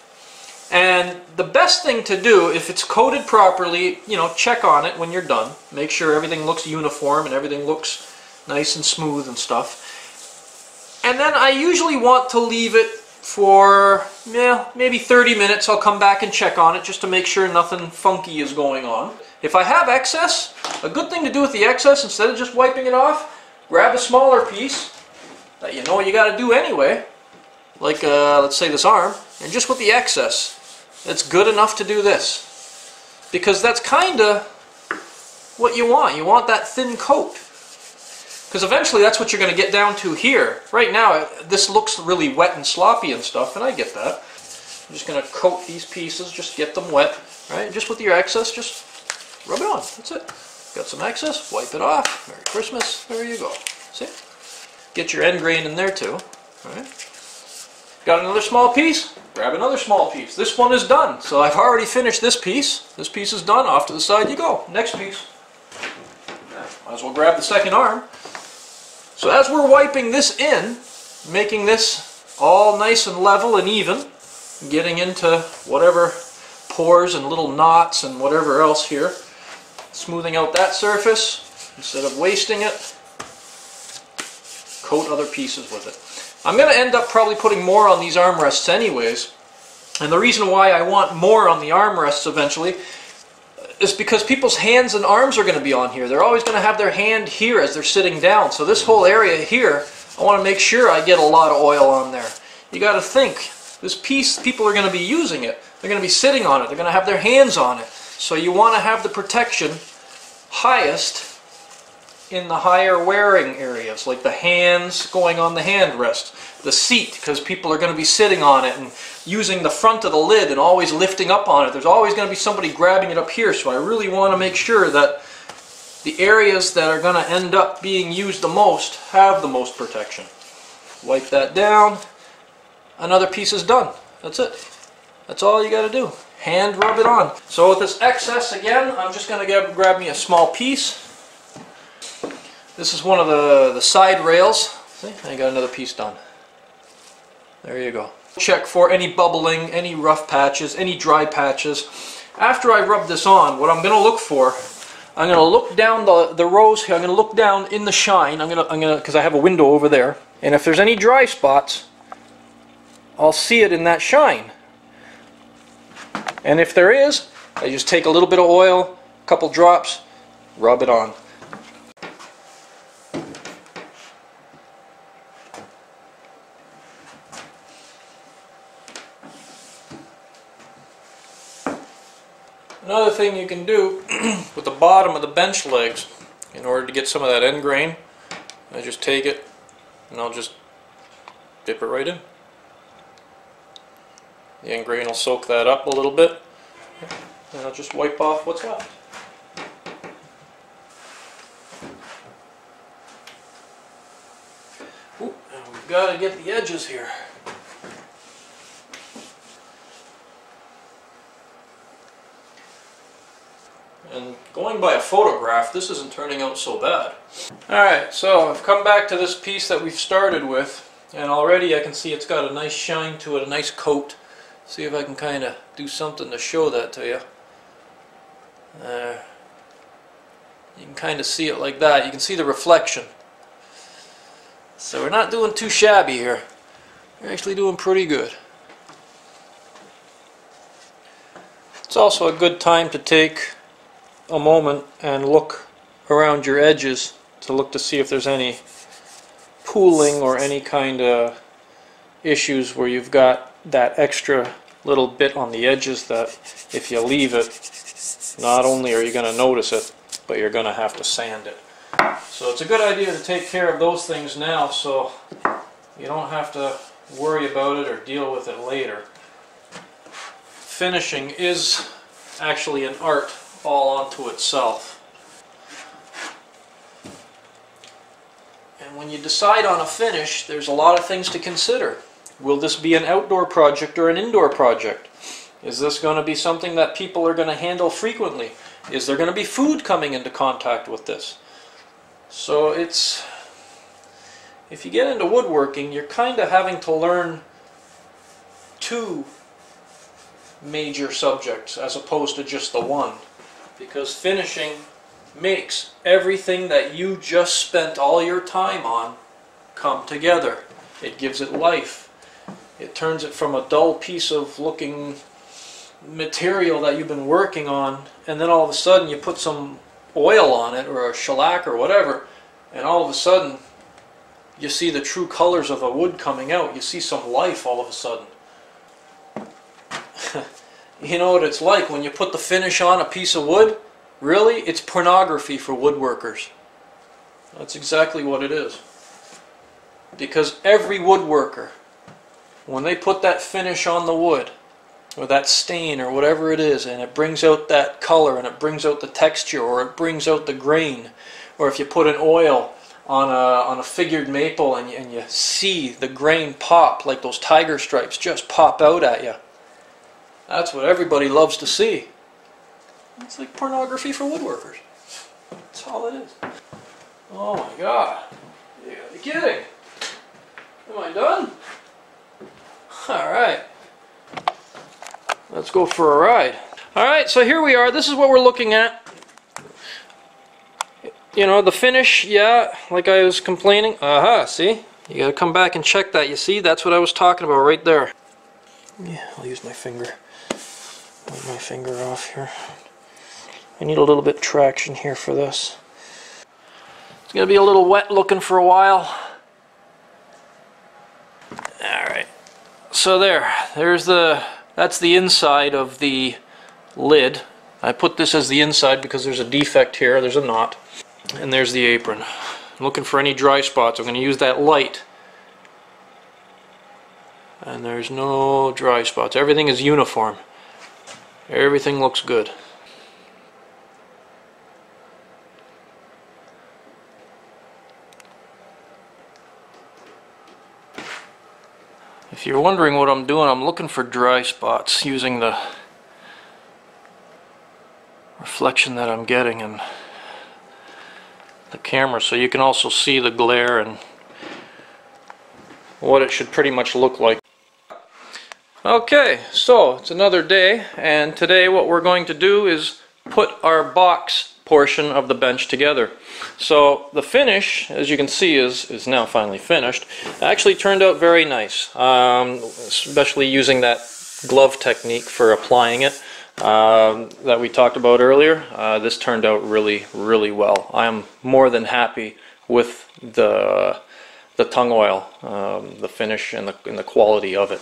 And the best thing to do, if it's coated properly, you know, check on it when you're done. Make sure everything looks uniform and everything looks nice and smooth and stuff. And then I usually want to leave it for, yeah, maybe thirty minutes. I'll come back and check on it just to make sure nothing funky is going on. If I have excess, a good thing to do with the excess, instead of just wiping it off, grab a smaller piece that you know you got to do anyway, like, uh, let's say this arm, and just with the excess, it's good enough to do this, because that's kind of what you want. You want that thin coat, because eventually that's what you're going to get down to here. Right now, it, this looks really wet and sloppy and stuff, and I get that. I'm just going to coat these pieces, just get them wet, right? Just with your excess, just rub it on. That's it. Got some excess, wipe it off. Merry Christmas. There you go. See? Get your end grain in there too. All right. Got another small piece? Grab another small piece. This one is done. So I've already finished this piece. This piece is done. Off to the side you go. Next piece. Yeah, might as well grab the second arm. So as we're wiping this in, making this all nice and level and even, getting into whatever pores and little knots and whatever else here, smoothing out that surface instead of wasting it, coat other pieces with it. I'm going to end up probably putting more on these armrests anyways, and the reason why I want more on the armrests eventually is because people's hands and arms are going to be on here. They're always going to have their hand here as they're sitting down, so this whole area here, I want to make sure I get a lot of oil on there. You got to think, this piece, people are going to be using it. They're going to be sitting on it. They're going to have their hands on it. So you want to have the protection highest in the higher wearing areas, like the hands going on the handrest, the seat, because people are going to be sitting on it and using the front of the lid and always lifting up on it. There's always going to be somebody grabbing it up here, so I really want to make sure that the areas that are going to end up being used the most have the most protection. Wipe that down. Another piece is done. That's it. That's all you got to do. Hand rub it on. So with this excess, again, I'm just going to grab me a small piece. This is one of the, the side rails. See, I got another piece done. There you go. Check for any bubbling, any rough patches, any dry patches. After I rub this on, what I'm going to look for, I'm going to look down the, the rows here. I'm going to look down in the shine. I'm going to, I'm going to, because I have a window over there. And if there's any dry spots, I'll see it in that shine. And if there is, I just take a little bit of oil, a couple drops, rub it on. Another thing you can do with the bottom of the bench legs, in order to get some of that end grain, I just take it and I'll just dip it right in. The end grain will soak that up a little bit, and I'll just wipe off what's left. Ooh, and we've got to get the edges here. And going by a photograph, this isn't turning out so bad. Alright, so I've come back to this piece that we've started with, and already I can see it's got a nice shine to it, a nice coat. See if I can kind of do something to show that to you. Uh, you can kind of see it like that. You can see the reflection. So we're not doing too shabby here. We're actually doing pretty good. It's also a good time to take a moment and look around your edges to look to see if there's any pooling or any kind of issues where you've got that extra little bit on the edges that if you leave it, not only are you going to notice it, but you're going to have to sand it. So it's a good idea to take care of those things now so you don't have to worry about it or deal with it later. Finishing is actually an art all onto itself. And when you decide on a finish, there's a lot of things to consider. Will this be an outdoor project or an indoor project? Is this going to be something that people are going to handle frequently? Is there going to be food coming into contact with this? So it's, if you get into woodworking, you're kind of having to learn two major subjects as opposed to just the one, because finishing makes everything that you just spent all your time on come together. It gives it life. It turns it from a dull piece of looking material that you've been working on, and then all of a sudden you put some oil on it or a shellac or whatever, and all of a sudden you see the true colors of a wood coming out. You see some life all of a sudden. You know what it's like when you put the finish on a piece of wood? Really, it's pornography for woodworkers. That's exactly what it is. Because every woodworker, when they put that finish on the wood, or that stain or whatever it is, and it brings out that color, and it brings out the texture, or it brings out the grain, or if you put an oil on a, on a figured maple and you, and you see the grain pop, like those tiger stripes just pop out at you. That's what everybody loves to see. It's like pornography for woodworkers. That's all it is. Oh my God. You gotta be kidding. Am I done? Alright. Let's go for a ride. Alright, so here we are. This is what we're looking at. You know, the finish, yeah, like I was complaining. Aha, see? You gotta come back and check that. You see? That's what I was talking about right there. Yeah, I'll use my finger. Move my finger off here. I need a little bit of traction here for this. It's going to be a little wet looking for a while. Alright, so there. There's the, that's the inside of the lid. I put this as the inside because there's a defect here, there's a knot. And there's the apron. I'm looking for any dry spots. I'm going to use that light. And there's no dry spots. Everything is uniform. Everything looks good. If you're wondering what I'm doing, I'm looking for dry spots using the reflection that I'm getting and the camera, so you can also see the glare and what it should pretty much look like. Okay, so it's another day, and today what we're going to do is put our box portion of the bench together. So the finish, as you can see, is, is now finally finished. It actually turned out very nice, um, especially using that glove technique for applying it um, that we talked about earlier. Uh, this turned out really, really well. I'm more than happy with the the tung oil, um, the finish and the, and the quality of it.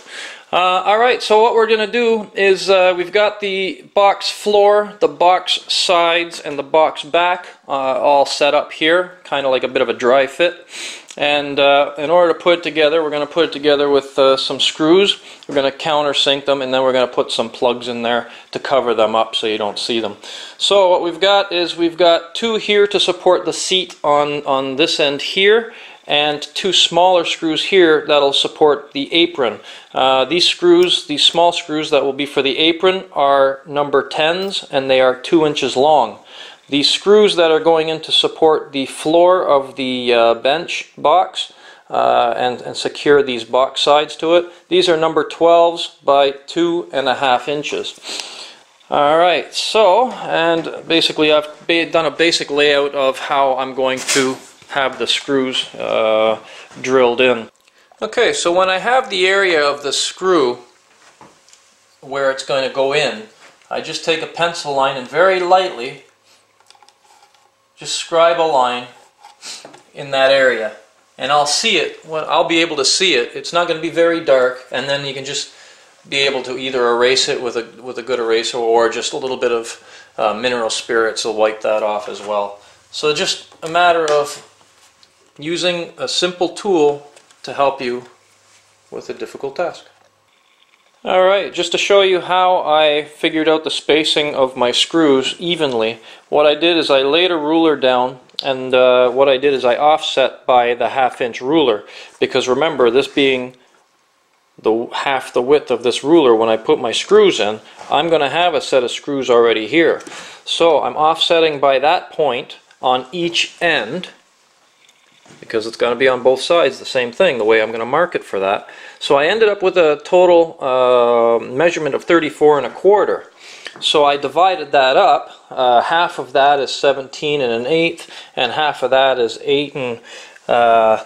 Uh, Alright, so what we're going to do is uh, we've got the box floor, the box sides, and the box back uh, all set up here, kind of like a bit of a dry fit. And uh, in order to put it together, we're going to put it together with uh, some screws. We're going to countersink them, and then we're going to put some plugs in there to cover them up so you don't see them. So what we've got is we've got two here to support the seat on, on this end here, and two smaller screws here that'll support the apron. Uh, these screws, these small screws that will be for the apron, are number tens and they are two inches long. The screws that are going in to support the floor of the uh, bench box uh, and, and secure these box sides to it, these are number twelves by two and a half inches. Alright, so, and basically I've done a basic layout of how I'm going to have the screws uh, drilled in. Okay, so when I have the area of the screw where it's going to go in, I just take a pencil line and very lightly just scribe a line in that area. And I'll see it, well, I'll be able to see it. It's not going to be very dark, and then you can just be able to either erase it with a with a good eraser, or just a little bit of uh, mineral spirits will wipe that off as well. So just a matter of using a simple tool to help you with a difficult task. Alright, just to show you how I figured out the spacing of my screws evenly, what I did is I laid a ruler down, and uh, what I did is I offset by the half inch ruler, because remember, this being the half the width of this ruler, when I put my screws in, I'm going to have a set of screws already here. So I'm offsetting by that point on each end, because it's going to be on both sides, the same thing, the way I'm going to mark it for that. So I ended up with a total uh, measurement of thirty-four and a quarter. So I divided that up. Uh, half of that is seventeen and an eighth, and half of that is eight and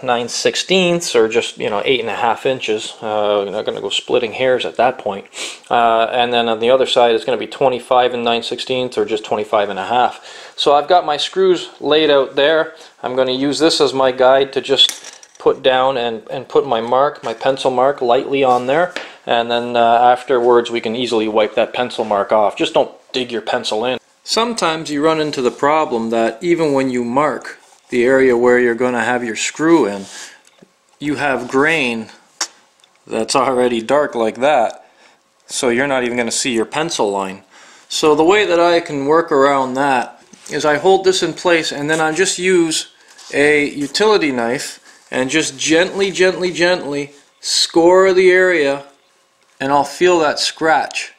nine sixteenths, or just, you know, eight and a half inches. Uh, you're not going to go splitting hairs at that point. Uh, and then on the other side, it's going to be twenty-five and nine sixteenths, or just twenty-five and a half. So I've got my screws laid out there. I'm going to use this as my guide to just put down and, and put my mark, my pencil mark, lightly on there. And then uh, afterwards, we can easily wipe that pencil mark off. Just don't dig your pencil in. Sometimes you run into the problem that even when you mark the area where you're going to have your screw in, you have grain that's already dark like that, so you're not even going to see your pencil line. So the way that I can work around that is I hold this in place, and then I just use a utility knife and just gently, gently, gently score the area, and I'll feel that scratch.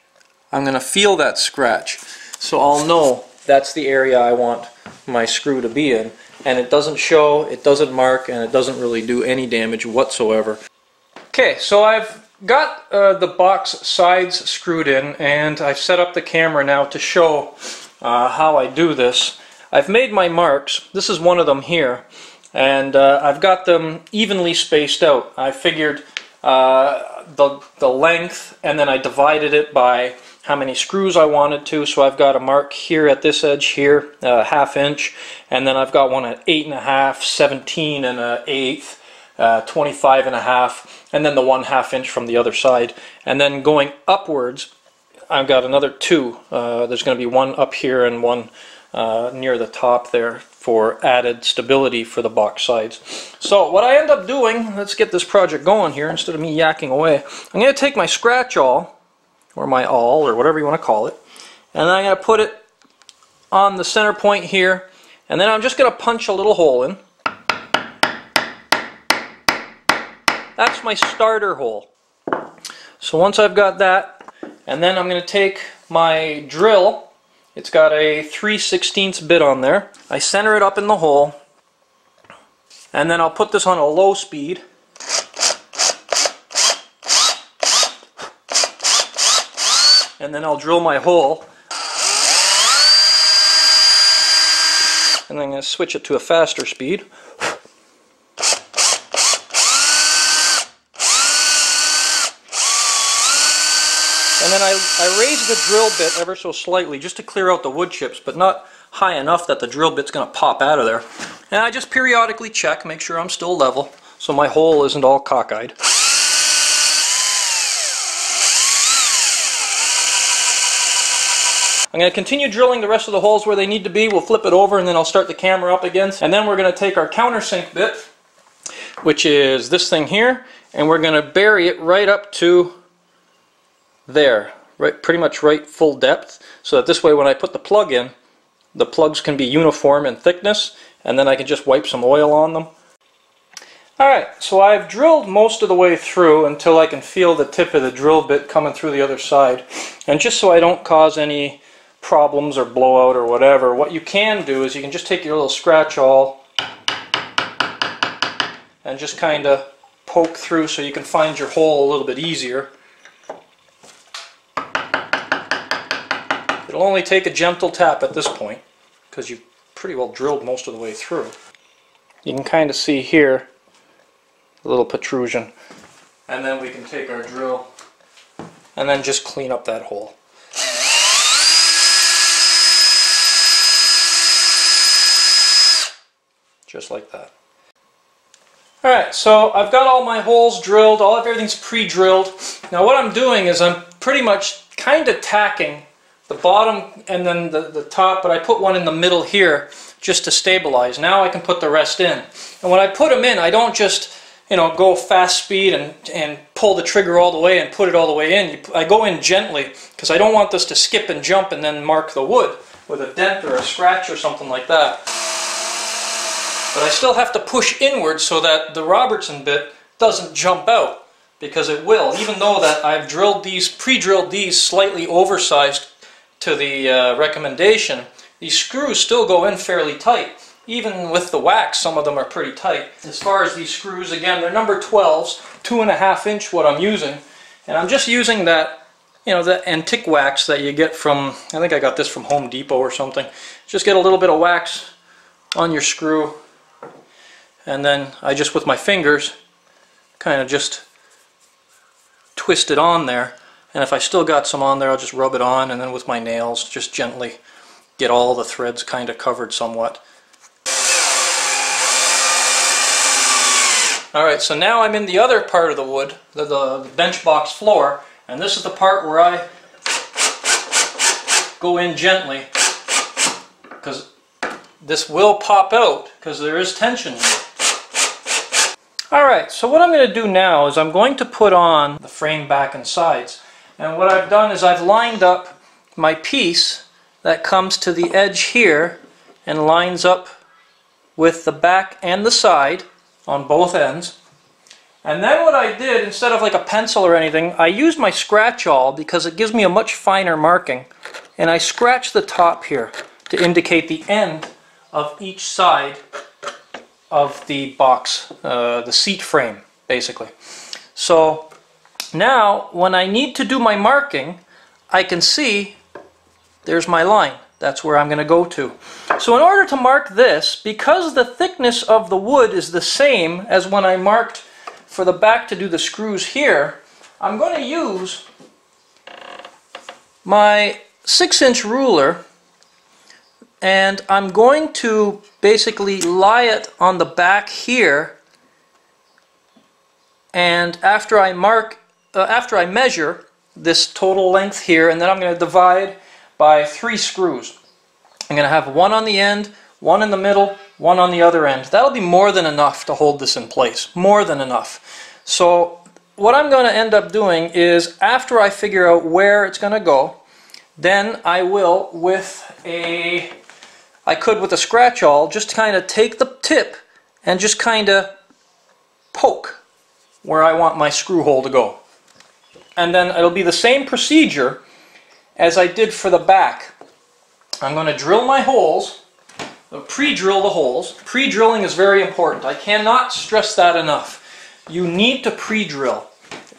I'm going to feel that scratch, so I'll know that's the area I want my screw to be in. And it doesn't show, it doesn't mark, and it doesn't really do any damage whatsoever. Okay, so I've got uh, the box sides screwed in, and I've set up the camera now to show uh, how I do this. I've made my marks. This is one of them here, and uh, I've got them evenly spaced out. I figured uh, the, the length, and then I divided it by how many screws I wanted to, so I've got a mark here at this edge here, uh, half inch, and then I've got one at eight and a half, seventeen and an eighth, uh, twenty-five and a half, and then the one half inch from the other side, and then going upwards, I've got another two. Uh, there's going to be one up here and one uh, near the top there for added stability for the box sides. So what I end up doing, let's get this project going here instead of me yakking away. I'm going to take my scratch awl, or my awl, or whatever you want to call it, and I'm going to put it on the center point here, and then I'm just going to punch a little hole in. That's my starter hole. So once I've got that, and then I'm going to take my drill, it's got a three sixteenths bit on there, I center it up in the hole, and then I'll put this on a low speed. And then I'll drill my hole. And then I'm going to switch it to a faster speed. And then I, I raise the drill bit ever so slightly just to clear out the wood chips, but not high enough that the drill bit's going to pop out of there. And I just periodically check, make sure I'm still level, so my hole isn't all cockeyed. I'm going to continue drilling the rest of the holes where they need to be. We'll flip it over, and then I'll start the camera up again. And then we're going to take our countersink bit, which is this thing here, and we're going to bury it right up to there, right, pretty much right full depth, so that this way when I put the plug in, the plugs can be uniform in thickness, and then I can just wipe some oil on them. Alright, so I've drilled most of the way through until I can feel the tip of the drill bit coming through the other side. And just so I don't cause any problems or blowout or whatever, what you can do is you can just take your little scratch awl and just kind of poke through so you can find your hole a little bit easier. It'll only take a gentle tap at this point because you've pretty well drilled most of the way through. You can kind of see here a little protrusion, and then we can take our drill and then just clean up that hole. Just like that. Alright, so I've got all my holes drilled, all of everything's pre-drilled. Now what I'm doing is I'm pretty much kind of tacking the bottom and then the, the top, but I put one in the middle here just to stabilize. Now I can put the rest in. And when I put them in, I don't just you know, go fast speed and, and pull the trigger all the way and put it all the way in. You, I go in gently because I don't want this to skip and jump and then mark the wood with a dent or a scratch or something like that. But I still have to push inward so that the Robertson bit doesn't jump out, because it will. Even though that I've drilled these, pre-drilled these slightly oversized to the uh, recommendation, these screws still go in fairly tight. Even with the wax, some of them are pretty tight. As far as these screws, again, they're number twelves, two and a half inch what I'm using. And I'm just using that, you know, that antique wax that you get from, I think I got this from Home Depot or something. Just get a little bit of wax on your screw, and then I just, with my fingers, kind of just twist it on there. And if I still got some on there, I'll just rub it on, and then with my nails, just gently get all the threads kind of covered somewhat. Alright, so now I'm in the other part of the wood, the, the bench box floor, and this is the part where I go in gently, because this will pop out, because there is tension here. Alright, so what I'm going to do now is I'm going to put on the frame back and sides. And what I've done is I've lined up my piece that comes to the edge here and lines up with the back and the side on both ends. And then what I did, instead of like a pencil or anything, I used my scratch awl because it gives me a much finer marking, and I scratched the top here to indicate the end of each side of the box, uh, the seat frame basically. So now when I need to do my marking, I can see there's my line. That's where I'm going to go to. So in order to mark this, because the thickness of the wood is the same as when I marked for the back to do the screws here, I'm going to use my six inch ruler, and I'm going to basically lie it on the back here, and after I mark, uh, after I measure this total length here, and then I'm going to divide by three screws. I'm going to have one on the end, one in the middle, one on the other end. That'll be more than enough to hold this in place. More than enough. So what I'm going to end up doing is, after I figure out where it's going to go, then I will with a, I could with a scratch awl, just kind of take the tip and just kind of poke where I want my screw hole to go. And then it'll be the same procedure as I did for the back. I'm going to drill my holes, pre-drill the holes. Pre-drilling is very important. I cannot stress that enough. You need to pre-drill.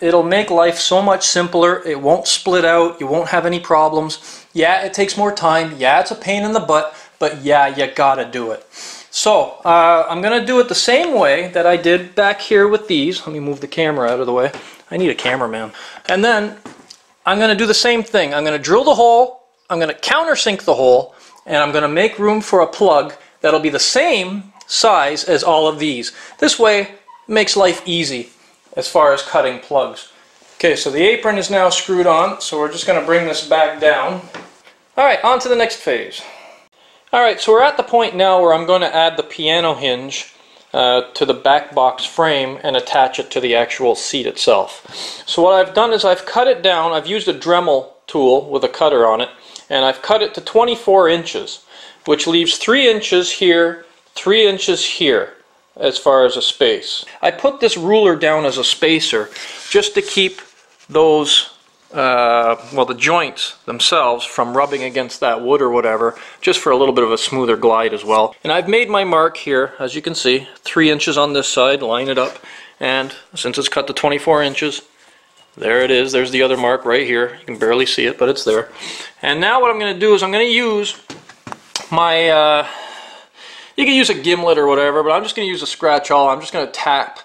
It'll make life so much simpler. It won't split out. You won't have any problems. Yeah, it takes more time. Yeah, it's a pain in the butt, but yeah, you gotta do it. So, uh, I'm going to do it the same way that I did back here with these. Let me move the camera out of the way. I need a cameraman. And then I'm going to do the same thing. I'm going to drill the hole, I'm going to countersink the hole, and I'm going to make room for a plug that'll be the same size as all of these. This way, it makes life easy as far as cutting plugs. Okay, so the apron is now screwed on, so we're just going to bring this back down. Alright, on to the next phase. Alright, so we're at the point now where I'm going to add the piano hinge Uh, to the back box frame and attach it to the actual seat itself. So what I've done is I've cut it down. I've used a Dremel tool with a cutter on it, and I've cut it to twenty-four inches, which leaves three inches here, three inches here. as far as a space. I put this ruler down as a spacer just to keep those, uh, well, the joints themselves from rubbing against that wood or whatever, just for a little bit of a smoother glide as well. And I've made my mark here, as you can see, three inches on this side, line it up, and since it's cut to twenty-four inches, there it is. There's the other mark right here. You can barely see it, but it's there. And now what I'm going to do is I'm going to use my, uh, you can use a gimlet or whatever, but I'm just going to use a scratch awl. I'm just going to tap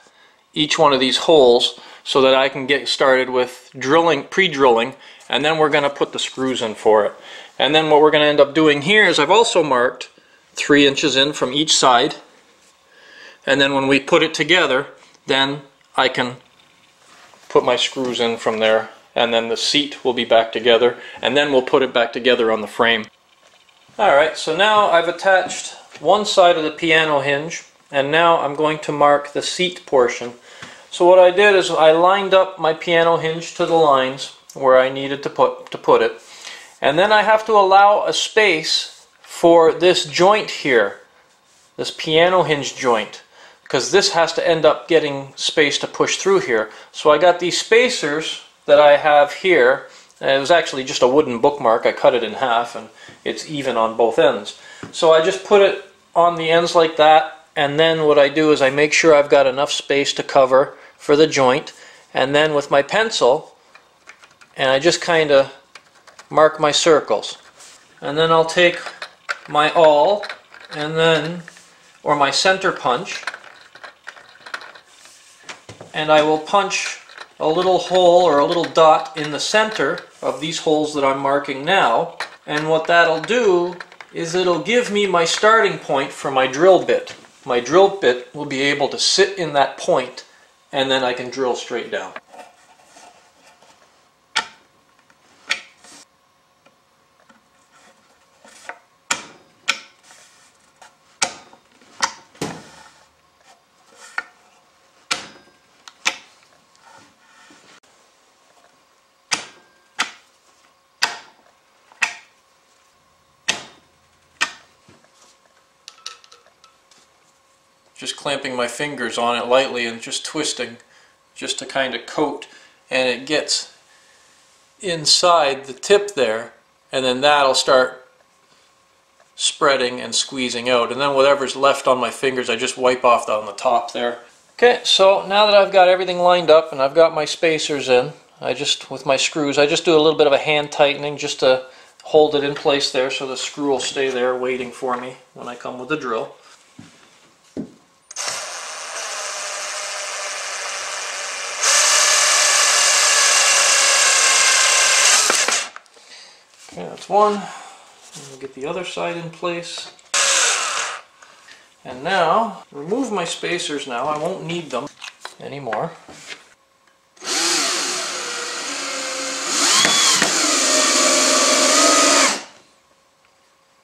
each one of these holes so that I can get started with drilling, pre-drilling, and then we're going to put the screws in for it. And then what we're going to end up doing here is I've also marked three inches in from each side, and then when we put it together, then I can put my screws in from there, and then the seat will be back together, and then we'll put it back together on the frame. Alright, so now I've attached one side of the piano hinge, and now I'm going to mark the seat portion. So what I did is I lined up my piano hinge to the lines where I needed to put, to put it, and then I have to allow a space for this joint here, this piano hinge joint, because this has to end up getting space to push through here. So I got these spacers that I have here, and it was actually just a wooden bookmark. I cut it in half and it's even on both ends. So I just put it on the ends like that, and then what I do is I make sure I've got enough space to cover for the joint, and then with my pencil, and I just kind of mark my circles. And then I'll take my awl, and then, or my center punch, and I will punch a little hole or a little dot in the center of these holes that I'm marking now, and what that'll do is it'll give me my starting point for my drill bit. My drill bit will be able to sit in that point, and then I can drill straight down. Just clamping my fingers on it lightly and just twisting just to kind of coat, and it gets inside the tip there, and then that'll start spreading and squeezing out, and then whatever's left on my fingers I just wipe off on the top there. Okay, so now that I've got everything lined up and I've got my spacers in, I just, with my screws, I just do a little bit of a hand tightening just to hold it in place there so the screw will stay there waiting for me when I come with the drill. One, we'll get the other side in place, and now remove my spacers. Now I won't need them anymore.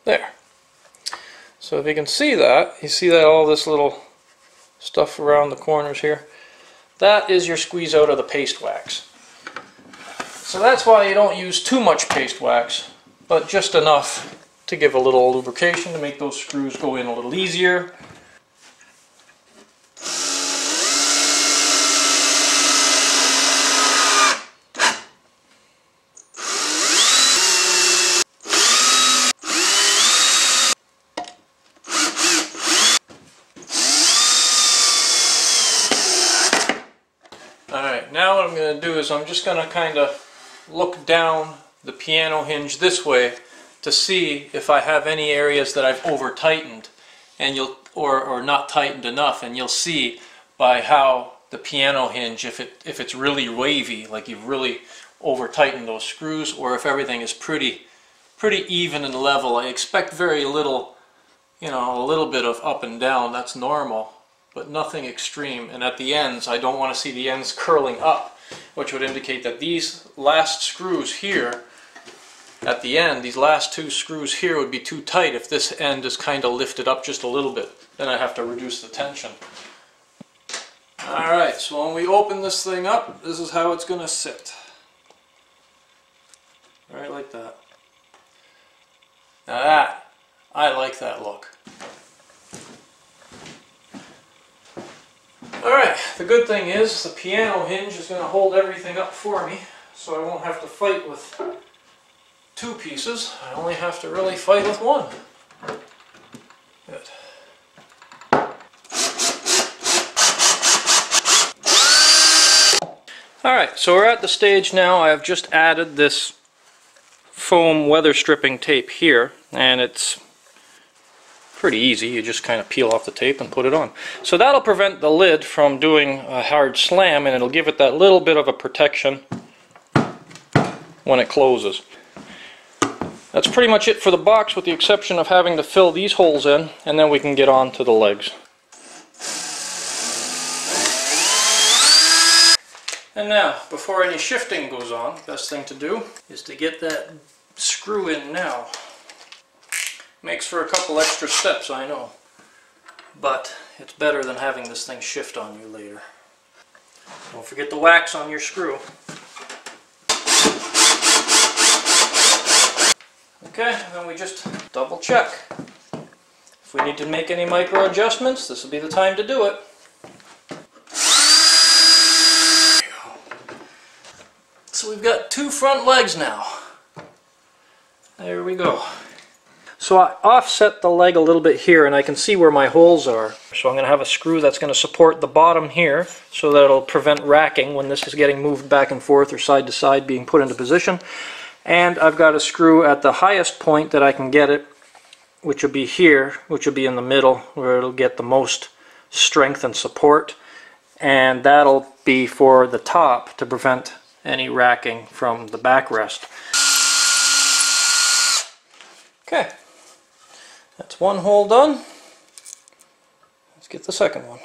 There. So if you can see that, you see that all this little stuff around the corners here, that is your squeeze out of the paste wax. So that's why you don't use too much paste wax, but just enough to give a little lubrication to make those screws go in a little easier. Alright, now what I'm going to do is I'm just going to kind of look down the piano hinge this way to see if I have any areas that I've over tightened, and you'll, or, or not tightened enough, and you'll see by how the piano hinge, if it if it's really wavy, like you've really over tightened those screws, or if everything is pretty pretty even and level. I expect very little, you know, a little bit of up and down, that's normal, but nothing extreme. And at the ends, I don't want to see the ends curling up, which would indicate that these last screws here at the end, these last two screws here would be too tight. If this end is kind of lifted up just a little bit, then I have to reduce the tension. Alright, so when we open this thing up, this is how it's going to sit. Right like that. Now that, I like that look. The good thing is the piano hinge is going to hold everything up for me, so I won't have to fight with two pieces. I only have to really fight with one. Good. Alright, so we're at the stage now. I've just added this foam weather stripping tape here, and it's pretty easy. You just kind of peel off the tape and put it on. So that'll prevent the lid from doing a hard slam, and it'll give it that little bit of a protection when it closes. That's pretty much it for the box, with the exception of having to fill these holes in, and then we can get on to the legs. And now, before any shifting goes on, best thing to do is to get that screw in now. Makes for a couple extra steps, I know, but it's better than having this thing shift on you later. Don't forget the wax on your screw. Okay, and then we just double check. If we need to make any micro adjustments, this will be the time to do it. So we've got two front legs now. There we go. So I offset the leg a little bit here, and I can see where my holes are. So I'm going to have a screw that's going to support the bottom here, so that it'll prevent racking when this is getting moved back and forth or side to side, being put into position. And I've got a screw at the highest point that I can get it, which will be here, which will be in the middle, where it'll get the most strength and support. And that'll be for the top to prevent any racking from the backrest. Okay, that's one hole done. Let's get the second one.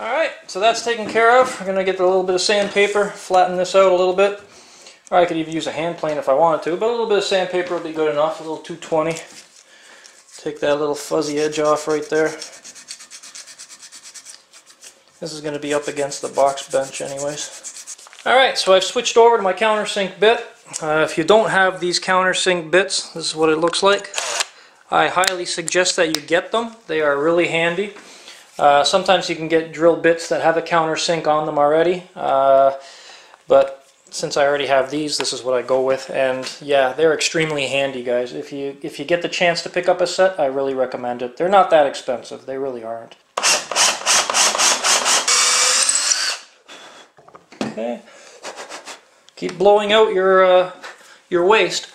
Alright, so that's taken care of. We're going to get a little bit of sandpaper, flatten this out a little bit. Or I could even use a hand plane if I wanted to, but a little bit of sandpaper will be good enough, a little two twenty. Take that little fuzzy edge off right there. This is going to be up against the box bench anyways. Alright, so I've switched over to my countersink bit. Uh, if you don't have these countersink bits, this is what it looks like. I highly suggest that you get them. They are really handy. Uh, sometimes you can get drill bits that have a countersink on them already. Uh, but since I already have these, this is what I go with. And yeah, they're extremely handy, guys. If you, if you get the chance to pick up a set, I really recommend it. They're not that expensive. They really aren't. Okay. Keep blowing out your uh, your waste.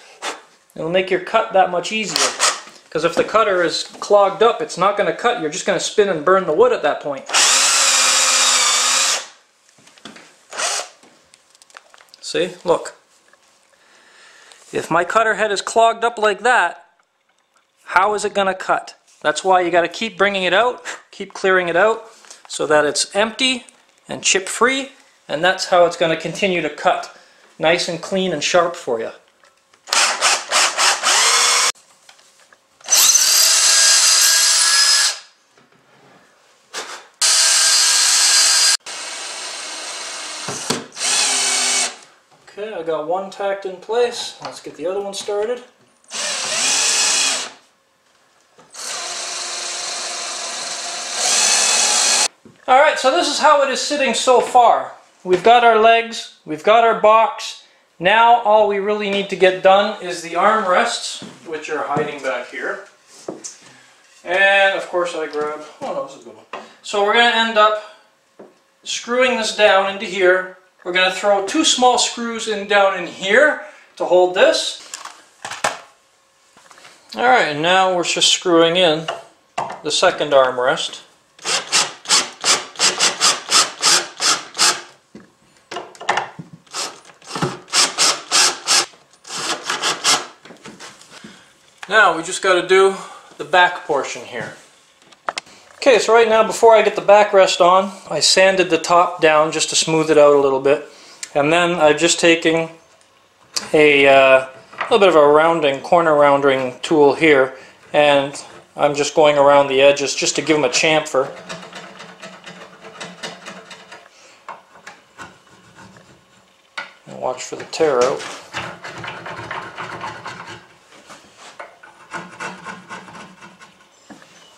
It'll make your cut that much easier. Because if the cutter is clogged up, it's not going to cut. You're just going to spin and burn the wood at that point. See? Look. If my cutter head is clogged up like that, how is it going to cut? That's why you got to keep bringing it out, keep clearing it out, so that it's empty and chip-free. And that's how it's going to continue to cut. Nice and clean and sharp for you. Okay, I got one tacked in place. Let's get the other one started. Alright, so this is how it is sitting so far. We've got our legs, we've got our box. Now all we really need to get done is the armrests, which are hiding back here. And of course I grabbed, oh no, this is a good one. So we're going to end up screwing this down into here. We're going to throw two small screws in down in here to hold this. Alright, and now we're just screwing in the second armrest. Now we just got to do the back portion here. Okay, so right now before I get the backrest on, I sanded the top down just to smooth it out a little bit. And then I'm just taking a uh, little bit of a rounding, corner rounding tool here, and I'm just going around the edges just to give them a chamfer. And watch for the tear out.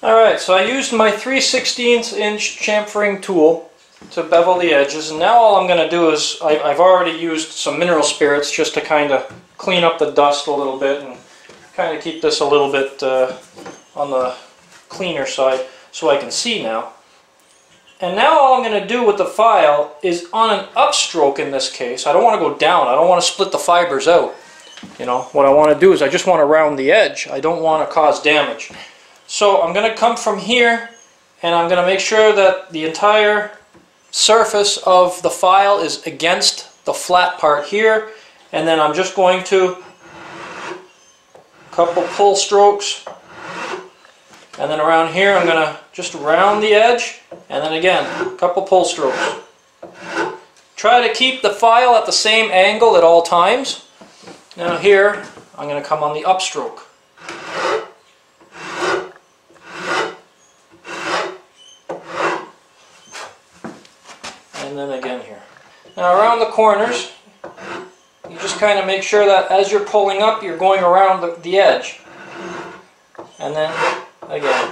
Alright, so I used my three sixteenths inch chamfering tool to bevel the edges, and now all I'm going to do is, I, I've already used some mineral spirits just to kind of clean up the dust a little bit and kind of keep this a little bit uh, on the cleaner side so I can see now. And now all I'm going to do with the file is on an upstroke in this case. I don't want to go down. I don't want to split the fibers out. You know, what I want to do is I just want to round the edge. I don't want to cause damage. So I'm going to come from here and I'm going to make sure that the entire surface of the file is against the flat part here. And then I'm just going to couple pull strokes. And then around here I'm going to just round the edge, and then again, a couple pull strokes. Try to keep the file at the same angle at all times. Now here, I'm going to come on the upstroke. And then again here. Now around the corners, you just kind of make sure that as you're pulling up, you're going around the, the edge. And then again,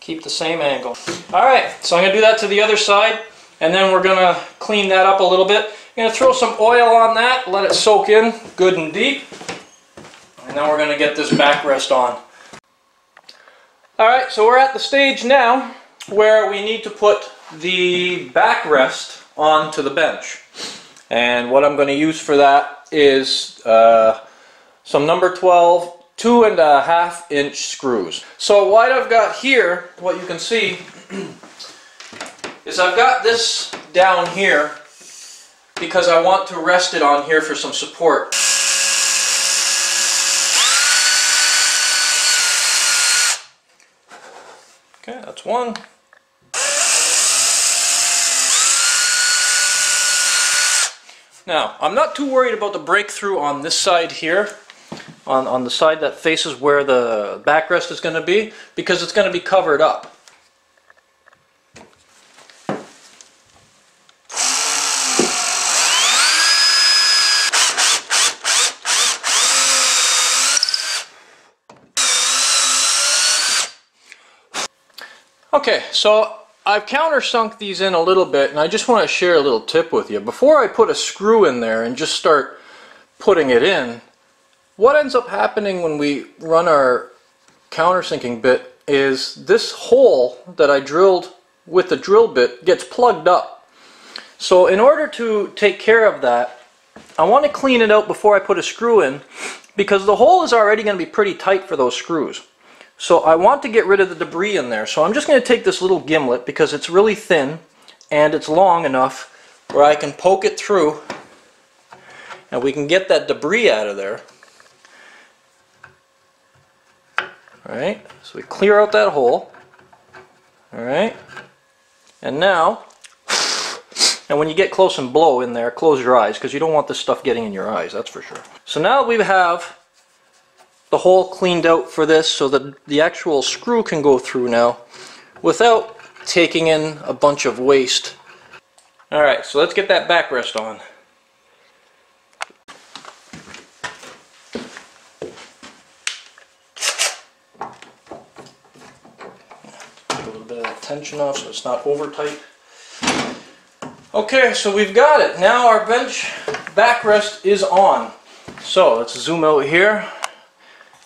keep the same angle. Alright, so I'm going to do that to the other side, and then we're going to clean that up a little bit. I'm going to throw some oil on that, let it soak in good and deep, and then we're going to get this backrest on. Alright, so we're at the stage now where we need to put the backrest onto the bench. And what I'm going to use for that is uh, some number twelve two and a half inch screws. So what I've got here, what you can see, is I've got this down here because I want to rest it on here for some support. Okay, that's one. Now, I'm not too worried about the breakthrough on this side here. On, on the side that faces where the backrest is going to be, because it's going to be covered up. Okay, so I've countersunk these in a little bit, and I just want to share a little tip with you. Before I put a screw in there and just start putting it in, what ends up happening when we run our countersinking bit is this hole that I drilled with the drill bit gets plugged up. So in order to take care of that, I want to clean it out before I put a screw in, because the hole is already going to be pretty tight for those screws. So I want to get rid of the debris in there. So I'm just going to take this little gimlet, because it's really thin and it's long enough where I can poke it through and we can get that debris out of there. Alright, so we clear out that hole. Alright, and now, and when you get close and blow in there, close your eyes, because you don't want this stuff getting in your eyes, that's for sure. So now we have the hole cleaned out for this, so that the actual screw can go through now without taking in a bunch of waste. Alright, so let's get that backrest on. Tension off so it's not over tight. Okay, so we've got it. Now our bench backrest is on. So let's zoom out here.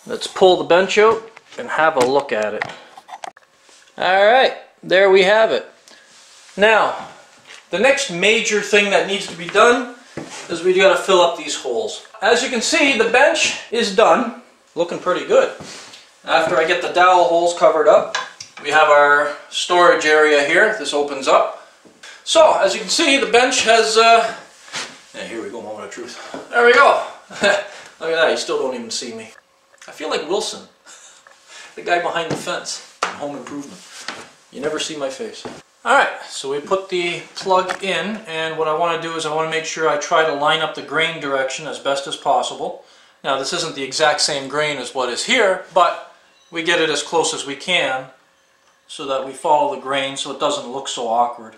Let's pull the bench out and have a look at it. Alright, there we have it. Now, the next major thing that needs to be done is we've got to fill up these holes. As you can see, the bench is done. Looking pretty good. After I get the dowel holes covered up, we have our storage area here. This opens up. So, as you can see, the bench has... Uh... Yeah, here we go, moment of truth. There we go. Look at that, you still don't even see me. I feel like Wilson, the guy behind the fence in Home Improvement. You never see my face. Alright, so we put the plug in, and what I want to do is I want to make sure I try to line up the grain direction as best as possible. Now, this isn't the exact same grain as what is here, but we get it as close as we can, so that we follow the grain so it doesn't look so awkward.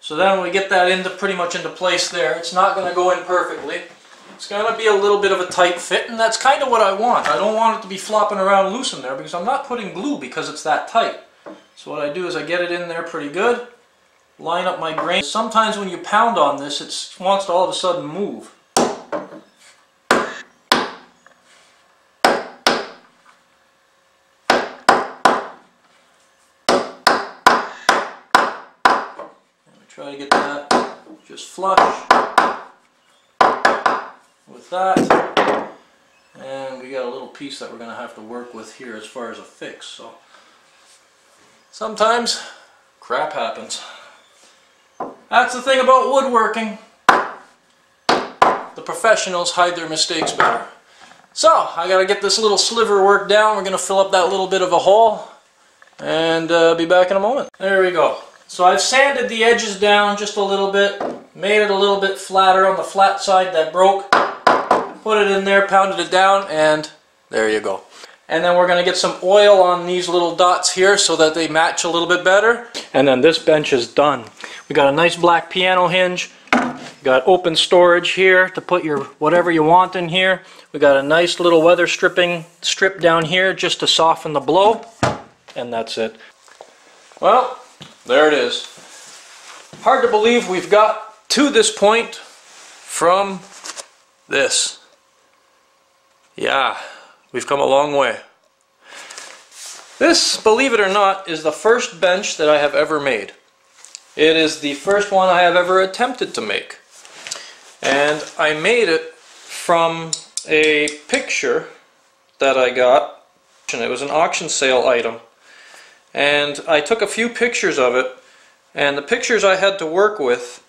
So then we get that into pretty much into place there. It's not going to go in perfectly, It's going to be a little bit of a tight fit, and that's kind of what I want. I don't want it to be flopping around loose in there because I'm not putting glue because it's that tight. So what I do is I get it in there pretty good, line up my grain. Sometimes when you pound on this, it wants to all of a sudden move. Try to get that just flush with that, and we got a little piece that we're going to have to work with here as far as a fix. So sometimes crap happens. That's the thing about woodworking. The professionals hide their mistakes better. So I got to get this little sliver worked down. We're going to fill up that little bit of a hole, and uh, be back in a moment. There we go. So I've sanded the edges down just a little bit, made it a little bit flatter on the flat side that broke, put it in there, pounded it down, and there you go. And then we're going to get some oil on these little dots here so that they match a little bit better. And then this bench is done. We got a nice black piano hinge, we got open storage here to put your whatever you want in here. We got a nice little weather stripping strip down here just to soften the blow, and that's it. Well, there it is. Hard to believe we've got to this point from this. Yeah, we've come a long way. This, believe it or not, is the first bench that I have ever made. It is the first one I have ever attempted to make. And I made it from a picture that I got. It was an auction sale item. And I took a few pictures of it, and the pictures I had to work with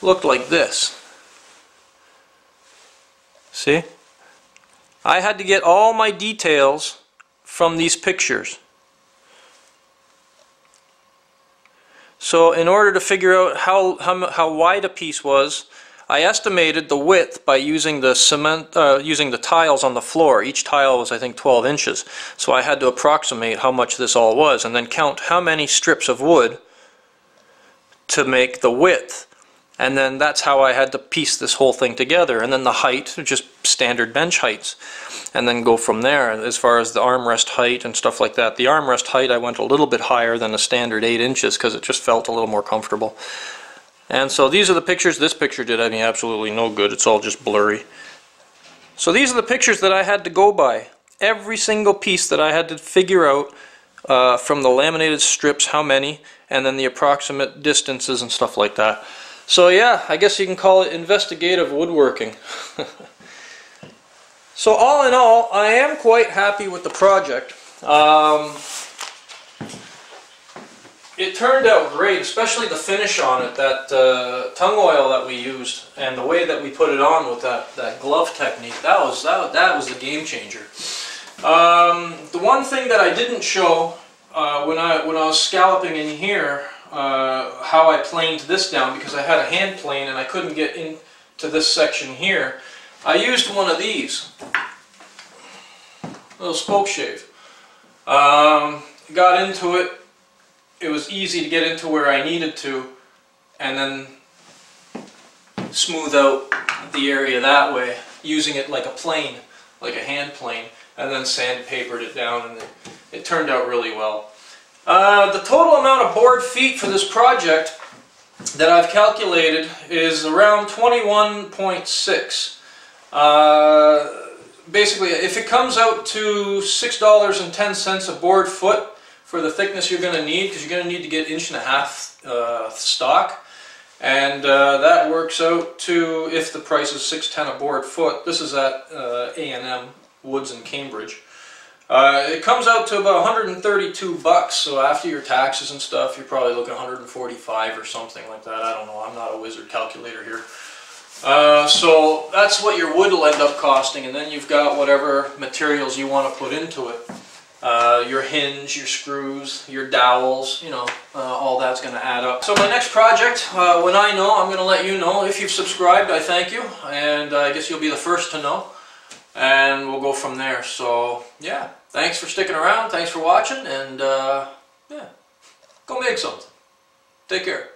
looked like this. See? I had to get all my details from these pictures. So in order to figure out how, how, how wide a piece was, I estimated the width by using the cement, uh, using the tiles on the floor. Each tile was, I think, twelve inches. So I had to approximate how much this all was, and then count how many strips of wood to make the width. And then that's how I had to piece this whole thing together. And then the height, just standard bench heights. And then go from there as far as the armrest height and stuff like that. The armrest height I went a little bit higher than a standard eight inches because it just felt a little more comfortable. And so these are the pictures. This picture did I mean absolutely no good. It's all just blurry. So these are the pictures that I had to go by. Every single piece that I had to figure out uh, from the laminated strips, how many, and then the approximate distances and stuff like that. So yeah, I guess you can call it investigative woodworking. So all in all, I am quite happy with the project. Um, It turned out great, especially the finish on it, that uh, tung oil that we used, and the way that we put it on with that, that glove technique. That was, that, that was the game changer. Um, the one thing that I didn't show uh, when, I, when I was scalloping in here, uh, how I planed this down, because I had a hand plane and I couldn't get into this section here. I used one of these, a little spoke shave. Um, got into it. It was easy to get into where I needed to, and then smooth out the area that way, using it like a plane, like a hand plane, and then sandpapered it down, and it, it turned out really well. Uh, the total amount of board feet for this project that I've calculated is around twenty-one point six. Uh, basically, if it comes out to six dollars and ten cents a board foot, for the thickness you're going to need, because you're going to need to get inch and a half uh, stock, and uh, that works out to, if the price is six ten a board foot, this is at uh, A and M Woods in Cambridge, uh, it comes out to about one hundred thirty-two bucks. So after your taxes and stuff, you're probably looking one hundred forty-five or something like that. I don't know, I'm not a wizard calculator here. Uh, so that's what your wood will end up costing, and then you've got whatever materials you want to put into it. Uh, your hinge, your screws, your dowels, you know, uh, all that's going to add up. So my next project, uh, when I know, I'm going to let you know. If you've subscribed, I thank you, and uh, I guess you'll be the first to know, and we'll go from there. So yeah, thanks for sticking around, thanks for watching, and uh, yeah, go make something. Take care.